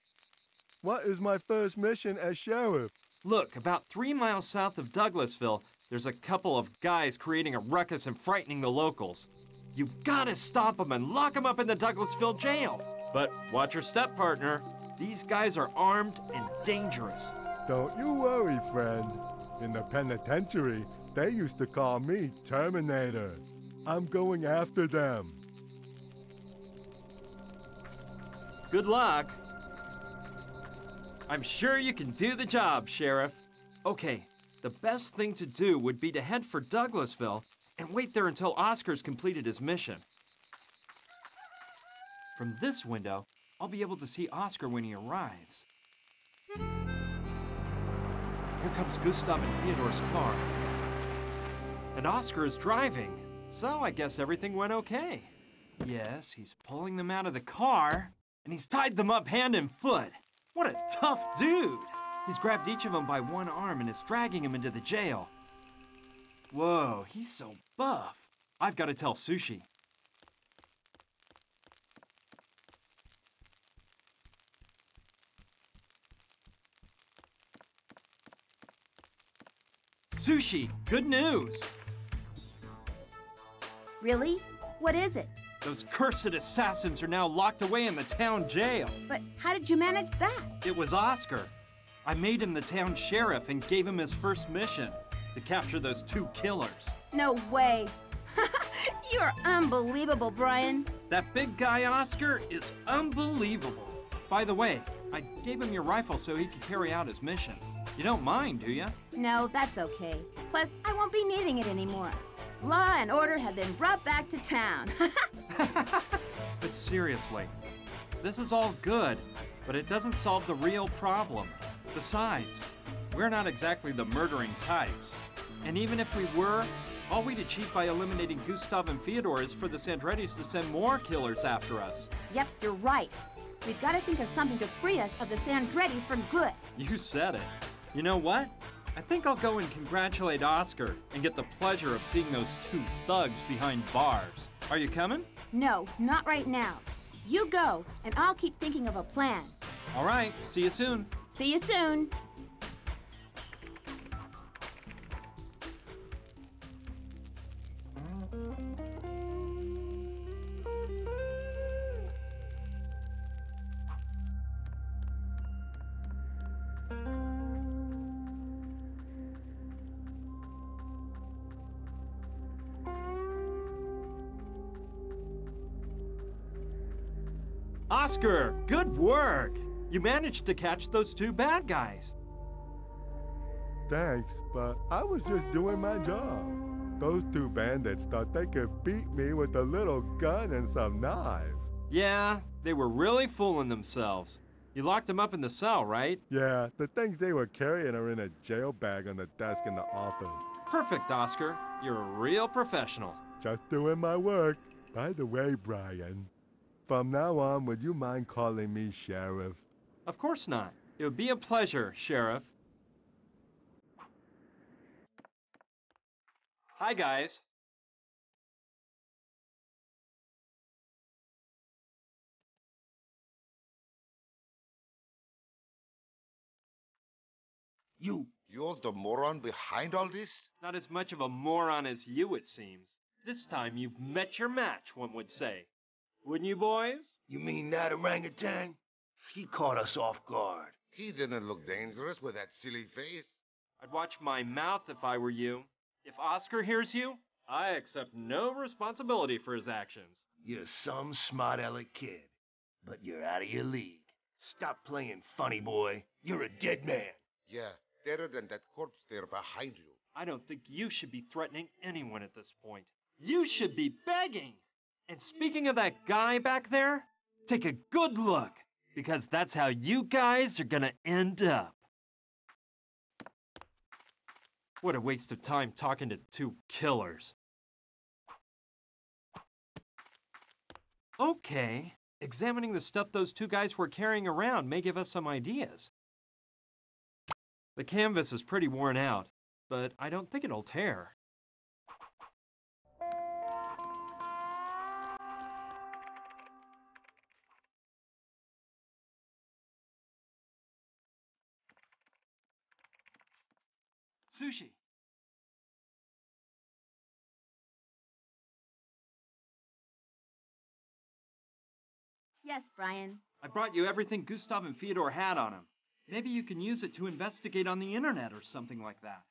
What is my first mission as sheriff? Look, about three miles south of Douglasville, there's a couple of guys creating a ruckus and frightening the locals. You've got to stop them and lock them up in the Douglasville jail. But watch your step, partner. These guys are armed and dangerous. Don't you worry, friend. In the penitentiary, they used to call me Terminator. I'm going after them. Good luck. I'm sure you can do the job, Sheriff. Okay, the best thing to do would be to head for Douglasville and wait there until Oscar's completed his mission. From this window, I'll be able to see Oscar when he arrives. Here comes Gustav and Theodore's car. And Oscar is driving, so I guess everything went okay. Yes, he's pulling them out of the car, and he's tied them up hand and foot. What a tough dude! He's grabbed each of them by one arm and is dragging him into the jail. Whoa, he's so buff. I've got to tell Sushi. Sushi, good news! Really? What is it? Those cursed assassins are now locked away in the town jail. But how did you manage that? It was Oscar. I made him the town sheriff and gave him his first mission, to capture those two killers. No way. You're unbelievable, Brian. That big guy Oscar is unbelievable. By the way, I gave him your rifle so he could carry out his mission. You don't mind, do you? No, that's okay. Plus, I won't be needing it anymore. Law and order have been brought back to town. But seriously, this is all good, but it doesn't solve the real problem. Besides, we're not exactly the murdering types. And even if we were, all we'd achieve by eliminating Gustav and Fyodor is for the Sandrettis to send more killers after us. Yep, you're right. We've got to think of something to free us of the Sandrettis for good. You said it. You know what? I think I'll go and congratulate Oscar and get the pleasure of seeing those two thugs behind bars. Are you coming? No, not right now. You go, and I'll keep thinking of a plan. All right, see you soon. See you soon. Oscar, good work! You managed to catch those two bad guys. Thanks, but I was just doing my job. those two bandits thought they could beat me with a little gun and some knives. Yeah, they were really fooling themselves. You locked them up in the cell, right? Yeah, the things they were carrying are in a jail bag on the desk in the office. Perfect, Oscar. You're a real professional. Just doing my work. By the way, Brian, from now on, would you mind calling me Sheriff? Of course not. It would be a pleasure, Sheriff. Hi, guys. You, you're the moron behind all this? Not as much of a moron as you, it seems. This time you've met your match, one would say. Wouldn't you, boys? You mean that orangutan? He caught us off guard. He didn't look dangerous with that silly face. I'd watch my mouth if I were you. If Oscar hears you, I accept no responsibility for his actions. You're some smart aleck kid, but you're out of your league. Stop playing funny, boy. You're a dead man. Yeah, deader than that corpse there behind you. I don't think you should be threatening anyone at this point. You should be begging. And speaking of that guy back there, take a good look, because that's how you guys are gonna end up. What a waste of time talking to two killers. Okay, examining the stuff those two guys were carrying around may give us some ideas. The canvas is pretty worn out, but I don't think it'll tear. Sushi. Yes, Brian. I brought you everything Gustav and Fyodor had on him. Maybe you can use it to investigate on the internet or something like that.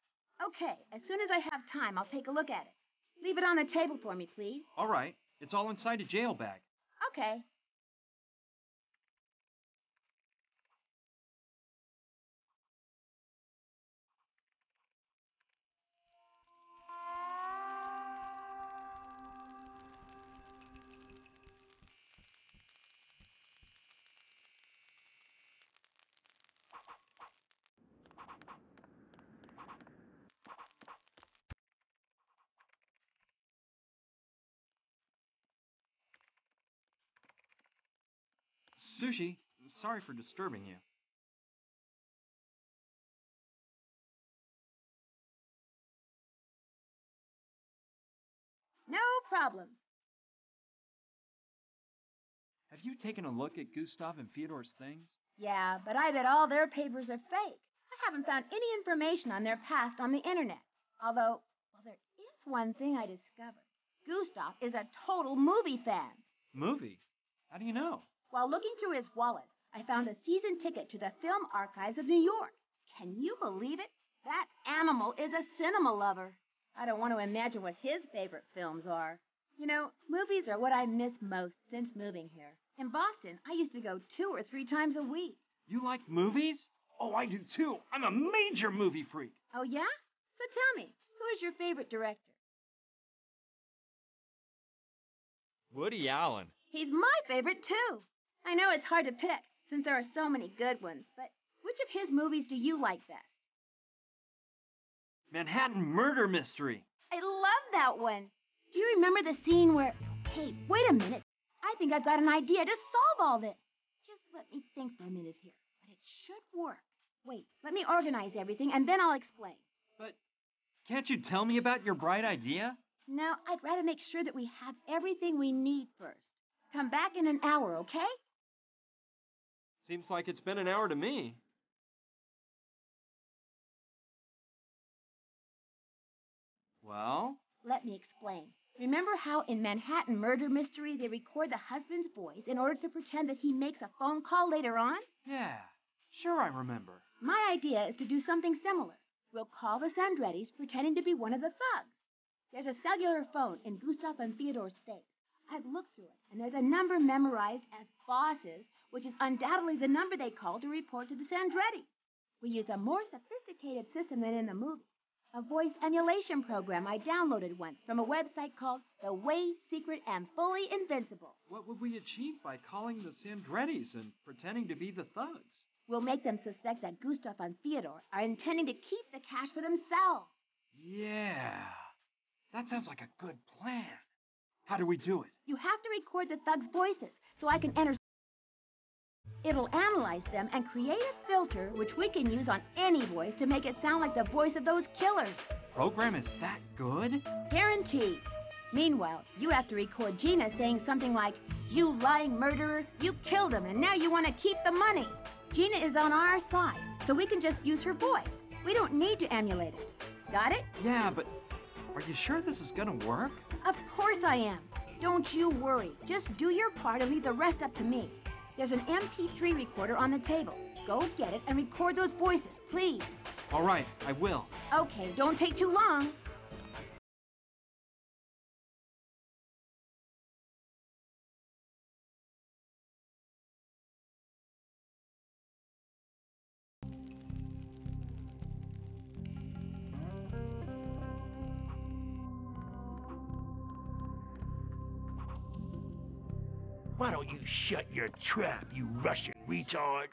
Okay, as soon as I have time, I'll take a look at it. Leave it on the table for me, please. All right. It's all inside a jail bag. Okay. Sushi, sorry for disturbing you. No problem. Have you taken a look at Gustav and Fyodor's things? Yeah, but I bet all their papers are fake. I haven't found any information on their past on the internet. Although, well, there is one thing I discovered. Gustav is a total movie fan. Movie? How do you know? While looking through his wallet, I found a season ticket to the Film Archives of New York. Can you believe it? That animal is a cinema lover. I don't want to imagine what his favorite films are. You know, movies are what I miss most since moving here. In Boston, I used to go two or three times a week. You like movies? Oh, I do too. I'm a major movie freak. Oh, yeah? So tell me, who is your favorite director? Woody Allen. He's my favorite too. I know it's hard to pick, since there are so many good ones, but which of his movies do you like best? Manhattan Murder Mystery. I love that one. Do you remember the scene where... Hey, wait a minute. I think I've got an idea to solve all this. Just let me think for a minute here, but it should work. Wait, let me organize everything, and then I'll explain. But can't you tell me about your bright idea? No, I'd rather make sure that we have everything we need first. Come back in an hour, okay? Seems like it's been an hour to me. Well? Let me explain. Remember how in Manhattan Murder Mystery they record the husband's voice in order to pretend that he makes a phone call later on? Yeah, sure I remember. My idea is to do something similar. We'll call the Sandrettis pretending to be one of the thugs. There's a cellular phone in Gustav and Theodore's safe. I've looked through it, and there's a number memorized as bosses, which is undoubtedly the number they call to report to the Sandretti. We use a more sophisticated system than in the movie. a voice emulation program I downloaded once from a website called The Way, Secret, and Fully Invincible. What would we achieve by calling the Sandrettis and pretending to be the thugs? We'll make them suspect that Gustav and Theodore are intending to keep the cash for themselves. Yeah, that sounds like a good plan. How do we do it? You have to record the thugs' voices so I can enter. It'll analyze them and create a filter which we can use on any voice to make it sound like the voice of those killers. Program is that good? Guaranteed. Meanwhile, you have to record Gina saying something like, "You lying murderer, you killed him and now you want to keep the money." Gina is on our side, so we can just use her voice. We don't need to emulate it. Got it? Yeah, but are you sure this is gonna work? Of course I am. Don't you worry. Just do your part and leave the rest up to me. There's an M P three recorder on the table. Go get it and record those voices, please. All right, I will. Okay, don't take too long. Why don't you shut your trap, you Russian retard?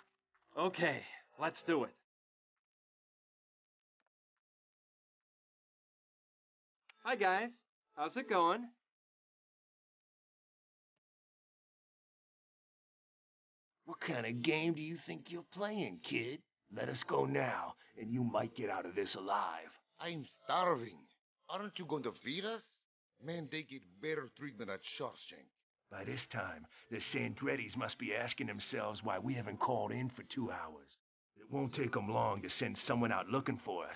Okay, let's do it. Hi guys, how's it going? What kind of game do you think you're playing, kid? Let us go now, and you might get out of this alive. I'm starving. Aren't you going to feed us? Man, they get better treatment at Shawshank. By this time, the Sandrettis must be asking themselves why we haven't called in for two hours. It won't take them long to send someone out looking for us.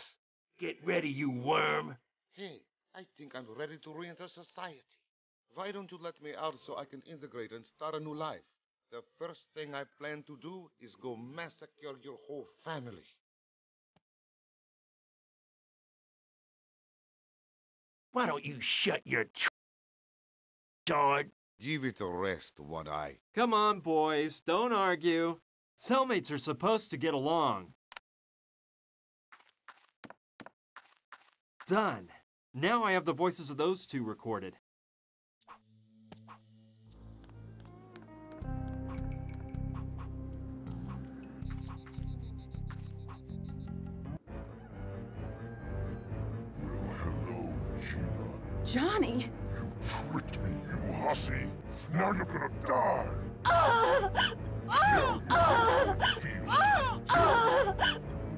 Get ready, you worm! Hey, I think I'm ready to re-enter society. Why don't you let me out so I can integrate and start a new life? The first thing I plan to do is go massacre your whole family. Why don't you shut your tr- Give it a rest, One Eye. Come on, boys. Don't argue. Cellmates are supposed to get along. Done. Now I have the voices of those two recorded. Well, hello, Gina. Johnny! You tricked me. Hussy, now you're gonna die! Uh, uh, uh, uh,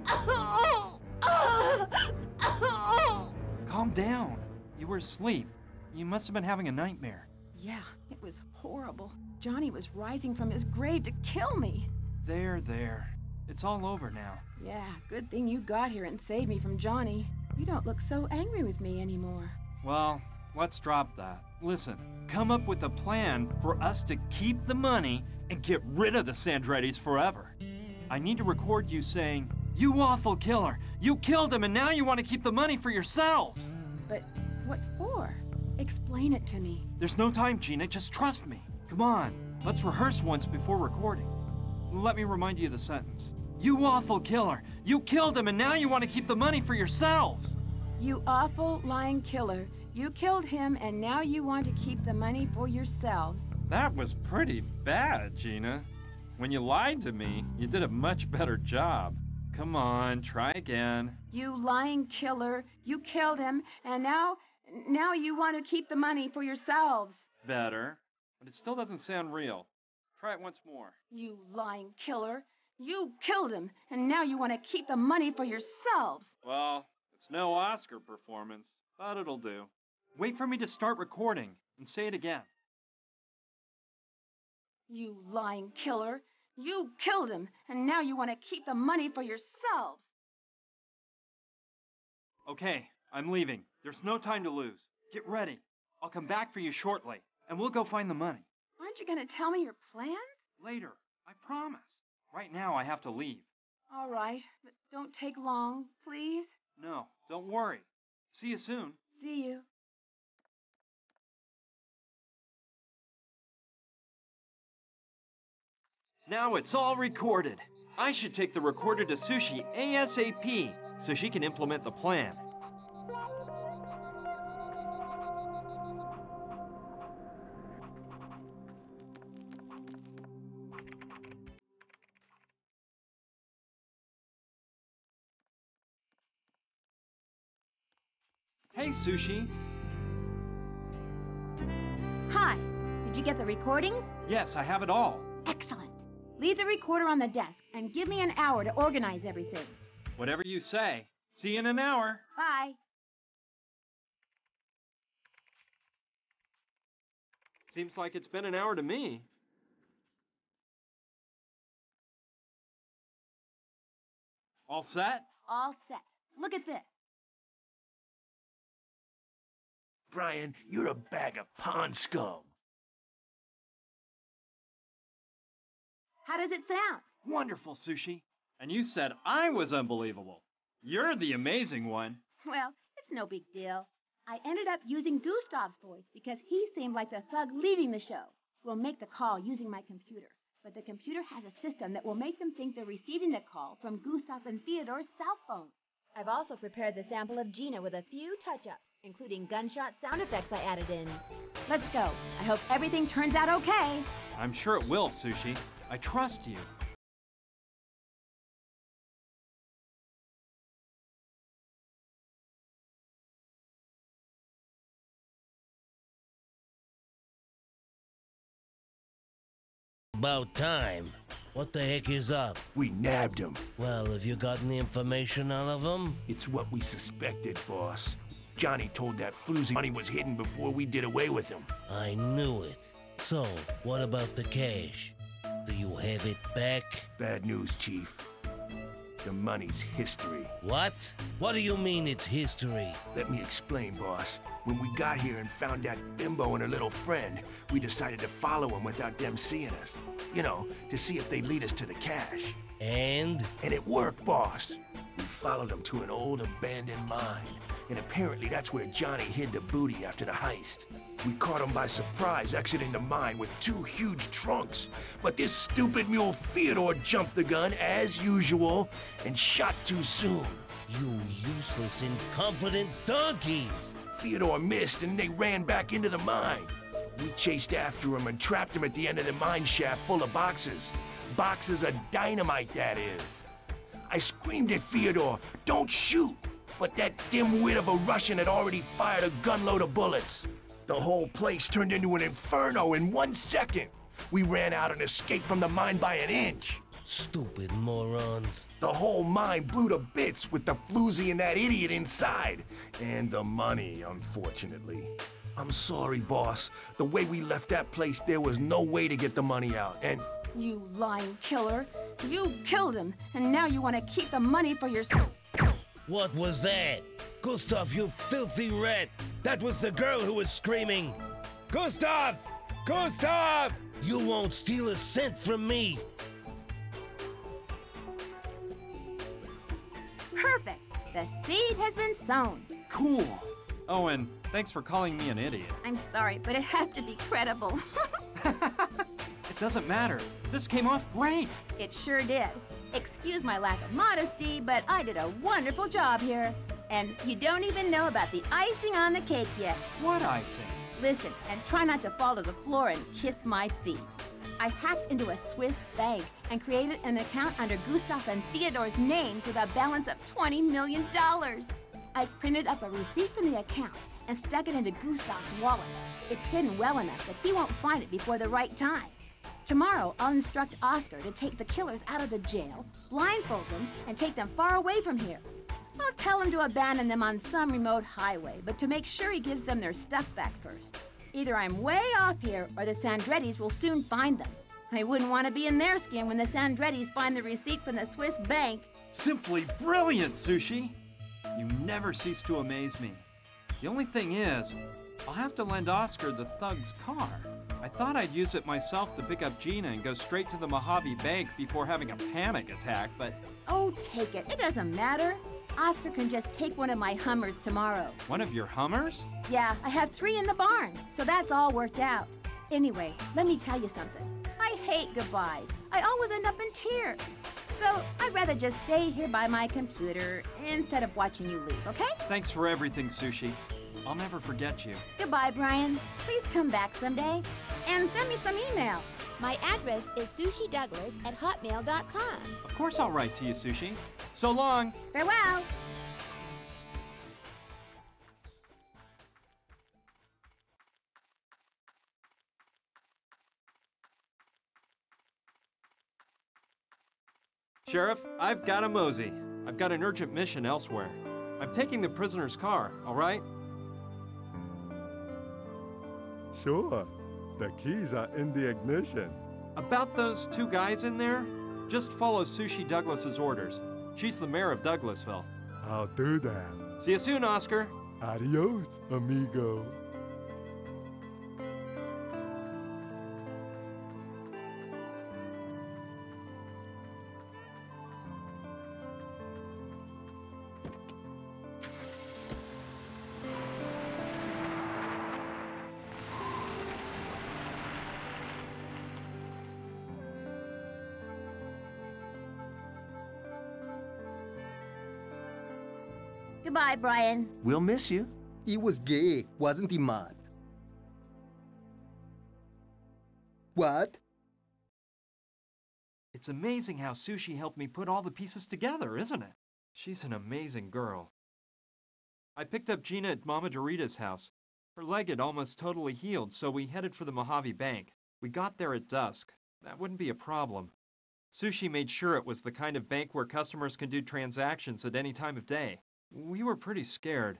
uh, uh, uh, Calm down. You were asleep. You must have been having a nightmare. Yeah, it was horrible. Johnny was rising from his grave to kill me. There, there. It's all over now. Yeah, good thing you got here and saved me from Johnny. You don't look so angry with me anymore. Well, let's drop that. Listen, come up with a plan for us to keep the money and get rid of the Sandrettis forever. I need to record you saying, "You awful killer! You killed him and now you want to keep the money for yourselves!" But what for? Explain it to me. There's no time, Gina. Just trust me. Come on, let's rehearse once before recording. Let me remind you of the sentence. "You awful killer! You killed him and now you want to keep the money for yourselves!" You awful lying killer. You killed him, and now you want to keep the money for yourselves. That was pretty bad, Gina. When you lied to me, you did a much better job. Come on, try again. You lying killer. You killed him, and now, now you want to keep the money for yourselves. Better, but it still doesn't sound real. Try it once more. You lying killer. You killed him, and now you want to keep the money for yourselves. Well... it's no Oscar performance, but it'll do. Wait for me to start recording and say it again. You lying killer. You killed him, and now you want to keep the money for yourselves. Okay, I'm leaving. There's no time to lose. Get ready. I'll come back for you shortly, and we'll go find the money. Aren't you going to tell me your plans? Later, I promise. Right now, I have to leave. All right, but don't take long, please. No, don't worry. See you soon. See you. Now it's all recorded. I should take the recorder to Sushi ASAP so she can implement the plan. Hey, Sushi. Hi. Did you get the recordings? Yes, I have it all. Excellent. Leave the recorder on the desk and give me an hour to organize everything. Whatever you say. See you in an hour. Bye. Seems like it's been an hour to me. All set? All set. Look at this. Brian, you're a bag of pond scum. How does it sound? Wonderful, Sushi. And you said I was unbelievable. You're the amazing one. Well, it's no big deal. I ended up using Gustav's voice because he seemed like the thug leading the show. We'll make the call using my computer. But the computer has a system that will make them think they're receiving the call from Gustav and Theodore's cell phone. I've also prepared the sample of Gina with a few touch-ups, including gunshot sound effects I added in. Let's go. I hope everything turns out okay. I'm sure it will, Sushi. I trust you. About time. What the heck is up? We nabbed him. Well, have you gotten the information out of him? It's what we suspected, boss. Johnny told that floozy money was hidden before we did away with him. I knew it. So, what about the cash? Do you have it back? Bad news, Chief. The money's history. What? What do you mean it's history? Let me explain, boss. When we got here and found that bimbo and her little friend, we decided to follow them without them seeing us. You know, to see if they'd lead us to the cache. And? And it worked, boss. We followed them to an old abandoned mine, and apparently that's where Johnny hid the booty after the heist. We caught him by surprise exiting the mine with two huge trunks, but this stupid mule Fyodor jumped the gun, as usual, and shot too soon. You useless, incompetent donkeys! Theodore missed, and they ran back into the mine. We chased after him and trapped him at the end of the mine shaft full of boxes. Boxes of dynamite, that is. I screamed at Theodore, "Don't shoot!" But that dimwit of a Russian had already fired a gunload of bullets. The whole place turned into an inferno in one second. We ran out and escaped from the mine by an inch. Stupid morons. The whole mine blew to bits with the floozy and that idiot inside. And the money, unfortunately. I'm sorry, boss. The way we left that place, there was no way to get the money out, and... You lying killer. You killed him, and now you want to keep the money for yourself. What was that? Gustav, you filthy rat! That was the girl who was screaming. Gustav! Gustav! You won't steal a cent from me. Perfect. The seed has been sown. Cool. Oh, and thanks for calling me an idiot. I'm sorry, but it has to be credible. It doesn't matter. This came off great. It sure did. Excuse my lack of modesty, but I did a wonderful job here. And you don't even know about the icing on the cake yet. What icing? Listen, and try not to fall to the floor and kiss my feet. I hacked into a Swiss bank and created an account under Gustav and Theodore's names with a balance of twenty million dollars. I printed up a receipt from the account and stuck it into Gustav's wallet. It's hidden well enough that he won't find it before the right time. Tomorrow, I'll instruct Oscar to take the killers out of the jail, blindfold them, and take them far away from here. I'll tell him to abandon them on some remote highway, but to make sure he gives them their stuff back first. Either I'm way off here, or the Sandrettis will soon find them. I wouldn't want to be in their skin when the Sandrettis find the receipt from the Swiss bank. Simply brilliant, Sushi! You never cease to amaze me. The only thing is, I'll have to lend Oscar the thug's car. I thought I'd use it myself to pick up Gina and go straight to the Mojave Bank before having a panic attack, but... Oh, take it. It doesn't matter. Oscar can just take one of my Hummers tomorrow. One of your Hummers? Yeah, I have three in the barn, so that's all worked out. Anyway, let me tell you something. I hate goodbyes. I always end up in tears. So I'd rather just stay here by my computer instead of watching you leave, okay? Thanks for everything, Sushi. I'll never forget you. Goodbye, Brian. Please come back someday. And send me some email. My address is sushidouglas at hotmail dot com. Of course I'll write to you, Sushi. So long. Farewell. Sheriff, I've got a mosey. I've got an urgent mission elsewhere. I'm taking the prisoner's car, all right? Sure. The keys are in the ignition. About those two guys in there, just follow Sushi Douglas's orders. She's the mayor of Douglasville. I'll do that. See you soon, Oscar. Adios, amigo. Goodbye, Brian. We'll miss you. He was gay, wasn't he, man? What? It's amazing how Sushi helped me put all the pieces together, isn't it? She's an amazing girl. I picked up Gina at Mama Dorita's house. Her leg had almost totally healed, so we headed for the Mojave Bank. We got there at dusk. That wouldn't be a problem. Sushi made sure it was the kind of bank where customers can do transactions at any time of day. We were pretty scared,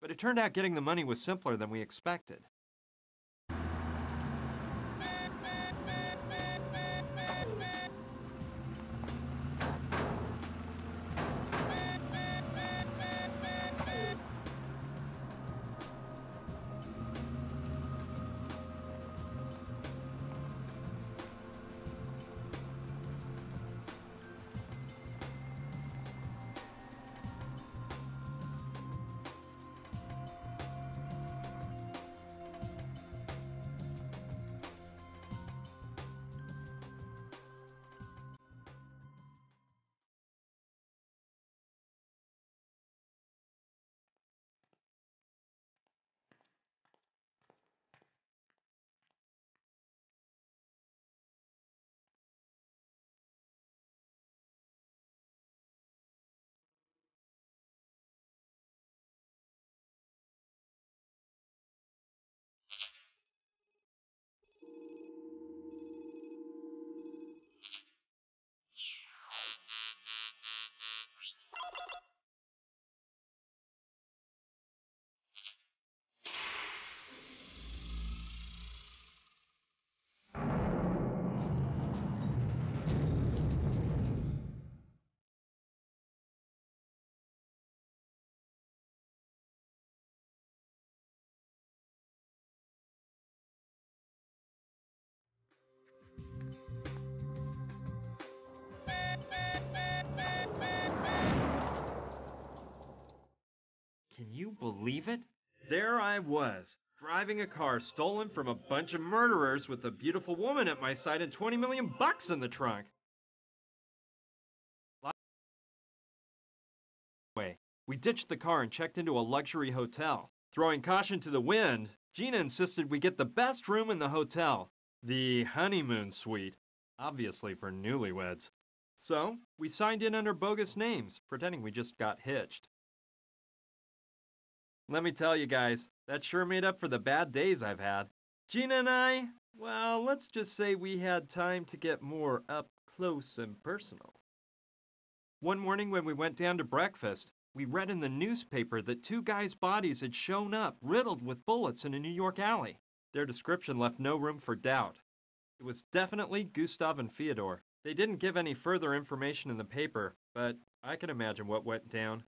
but it turned out getting the money was simpler than we expected. Can you believe it? There I was, driving a car stolen from a bunch of murderers with a beautiful woman at my side and twenty million bucks in the trunk. We ditched the car and checked into a luxury hotel. Throwing caution to the wind, Gina insisted we get the best room in the hotel, the honeymoon suite, obviously for newlyweds. So, we signed in under bogus names, pretending we just got hitched. Let me tell you guys, that sure made up for the bad days I've had. Gina and I, well, let's just say we had time to get more up close and personal. One morning when we went down to breakfast, we read in the newspaper that two guys' bodies had shown up riddled with bullets in a New York alley. Their description left no room for doubt. It was definitely Gustav and Fyodor. They didn't give any further information in the paper, but I can imagine what went down.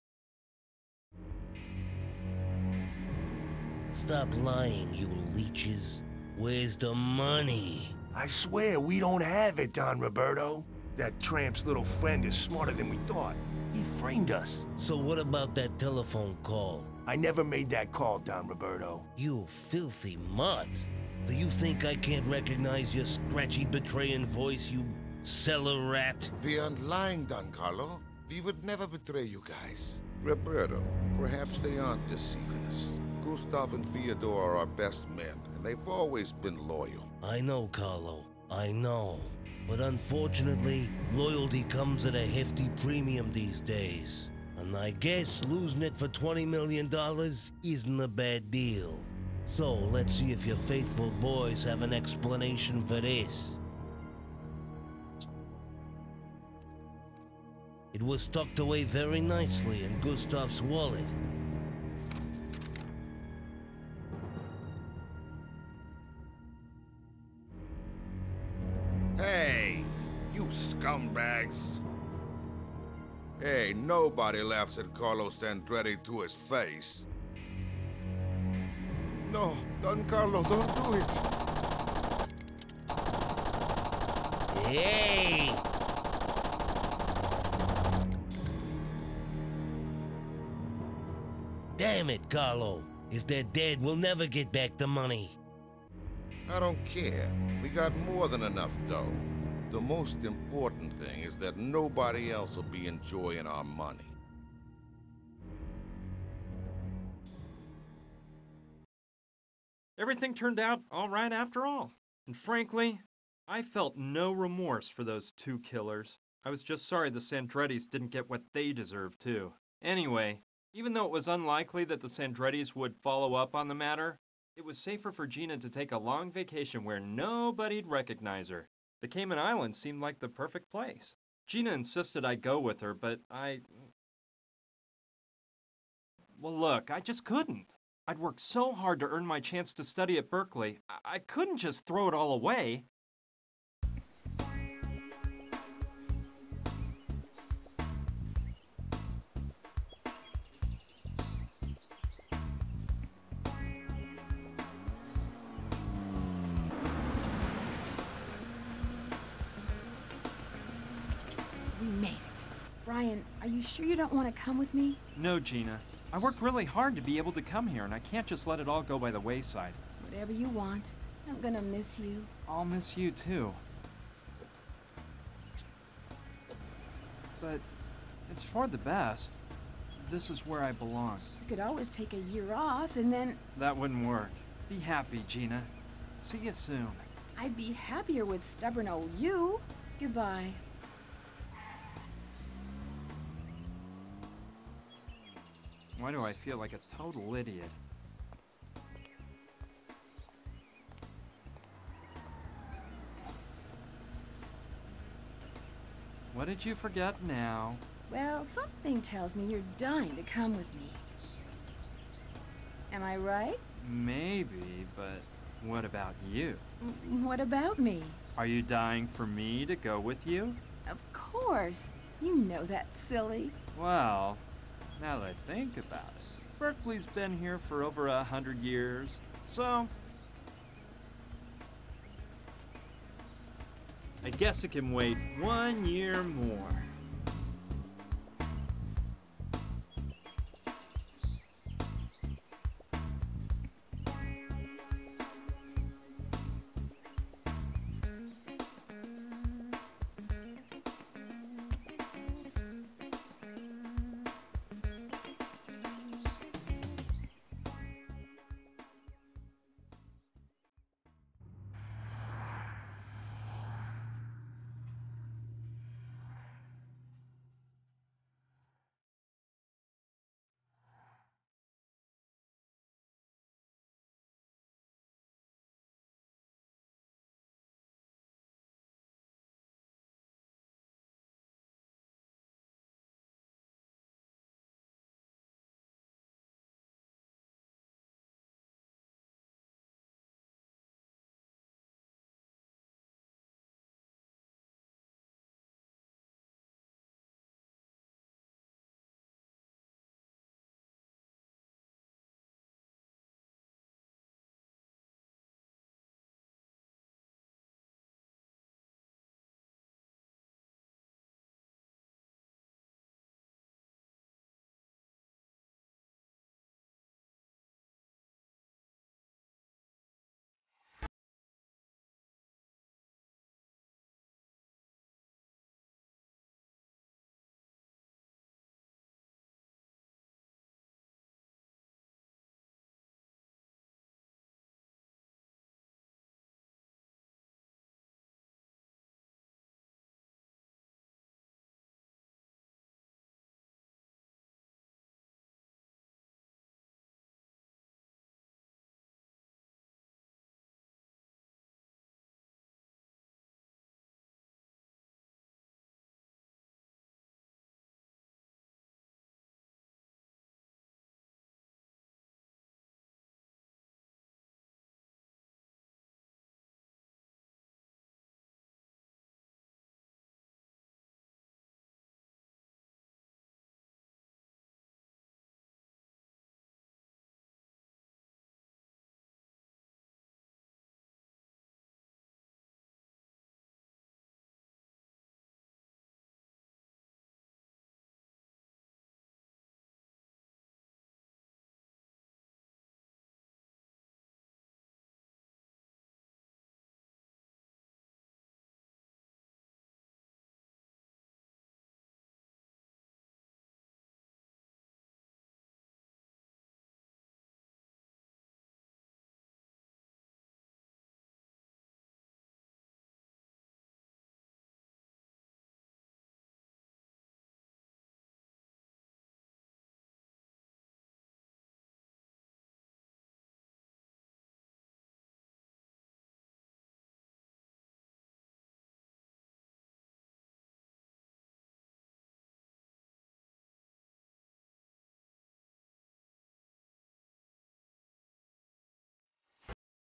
Stop lying, you leeches. Where's the money? I swear we don't have it, Don Roberto. That tramp's little friend is smarter than we thought. He framed us. So what about that telephone call? I never made that call, Don Roberto. You filthy mutt. Do you think I can't recognize your scratchy, betraying voice, you cellar rat? We aren't lying, Don Carlo. We would never betray you guys. Roberto, perhaps they aren't deceiving us. Gustav and Theodore are our best men, and they've always been loyal. I know, Carlo. I know. But unfortunately, loyalty comes at a hefty premium these days. And I guess losing it for twenty million dollars isn't a bad deal. So let's see if your faithful boys have an explanation for this. It was tucked away very nicely in Gustav's wallet. Hey, you scumbags! Hey, nobody laughs at Carlo Sandretti to his face. No, Don Carlo, don't do it! Hey! Damn it, Carlo. If they're dead, we'll never get back the money. I don't care. We got more than enough dough. The most important thing is that nobody else will be enjoying our money. Everything turned out all right after all. And frankly, I felt no remorse for those two killers. I was just sorry the Sandrettis didn't get what they deserved, too. Anyway, even though it was unlikely that the Sandrettis would follow up on the matter, it was safer for Gina to take a long vacation where nobody'd recognize her. The Cayman Islands seemed like the perfect place. Gina insisted I go with her, but I... Well, look, I just couldn't. I'd worked so hard to earn my chance to study at Berkeley. I, I couldn't just throw it all away. Brian, are you sure you don't want to come with me? No, Gina. I worked really hard to be able to come here, and I can't just let it all go by the wayside. Whatever you want. I'm gonna miss you. I'll miss you, too. But it's for the best. This is where I belong. You could always take a year off, and then... That wouldn't work. Be happy, Gina. See you soon. I'd be happier with stubborn old you. Goodbye. Why do I feel like a total idiot? What did you forget now? Well, something tells me you're dying to come with me. Am I right? Maybe, but what about you? What about me? Are you dying for me to go with you? Of course. You know that's silly. Well... Now that I think about it, Berkeley's been here for over a hundred years, so... I guess it can wait one year more.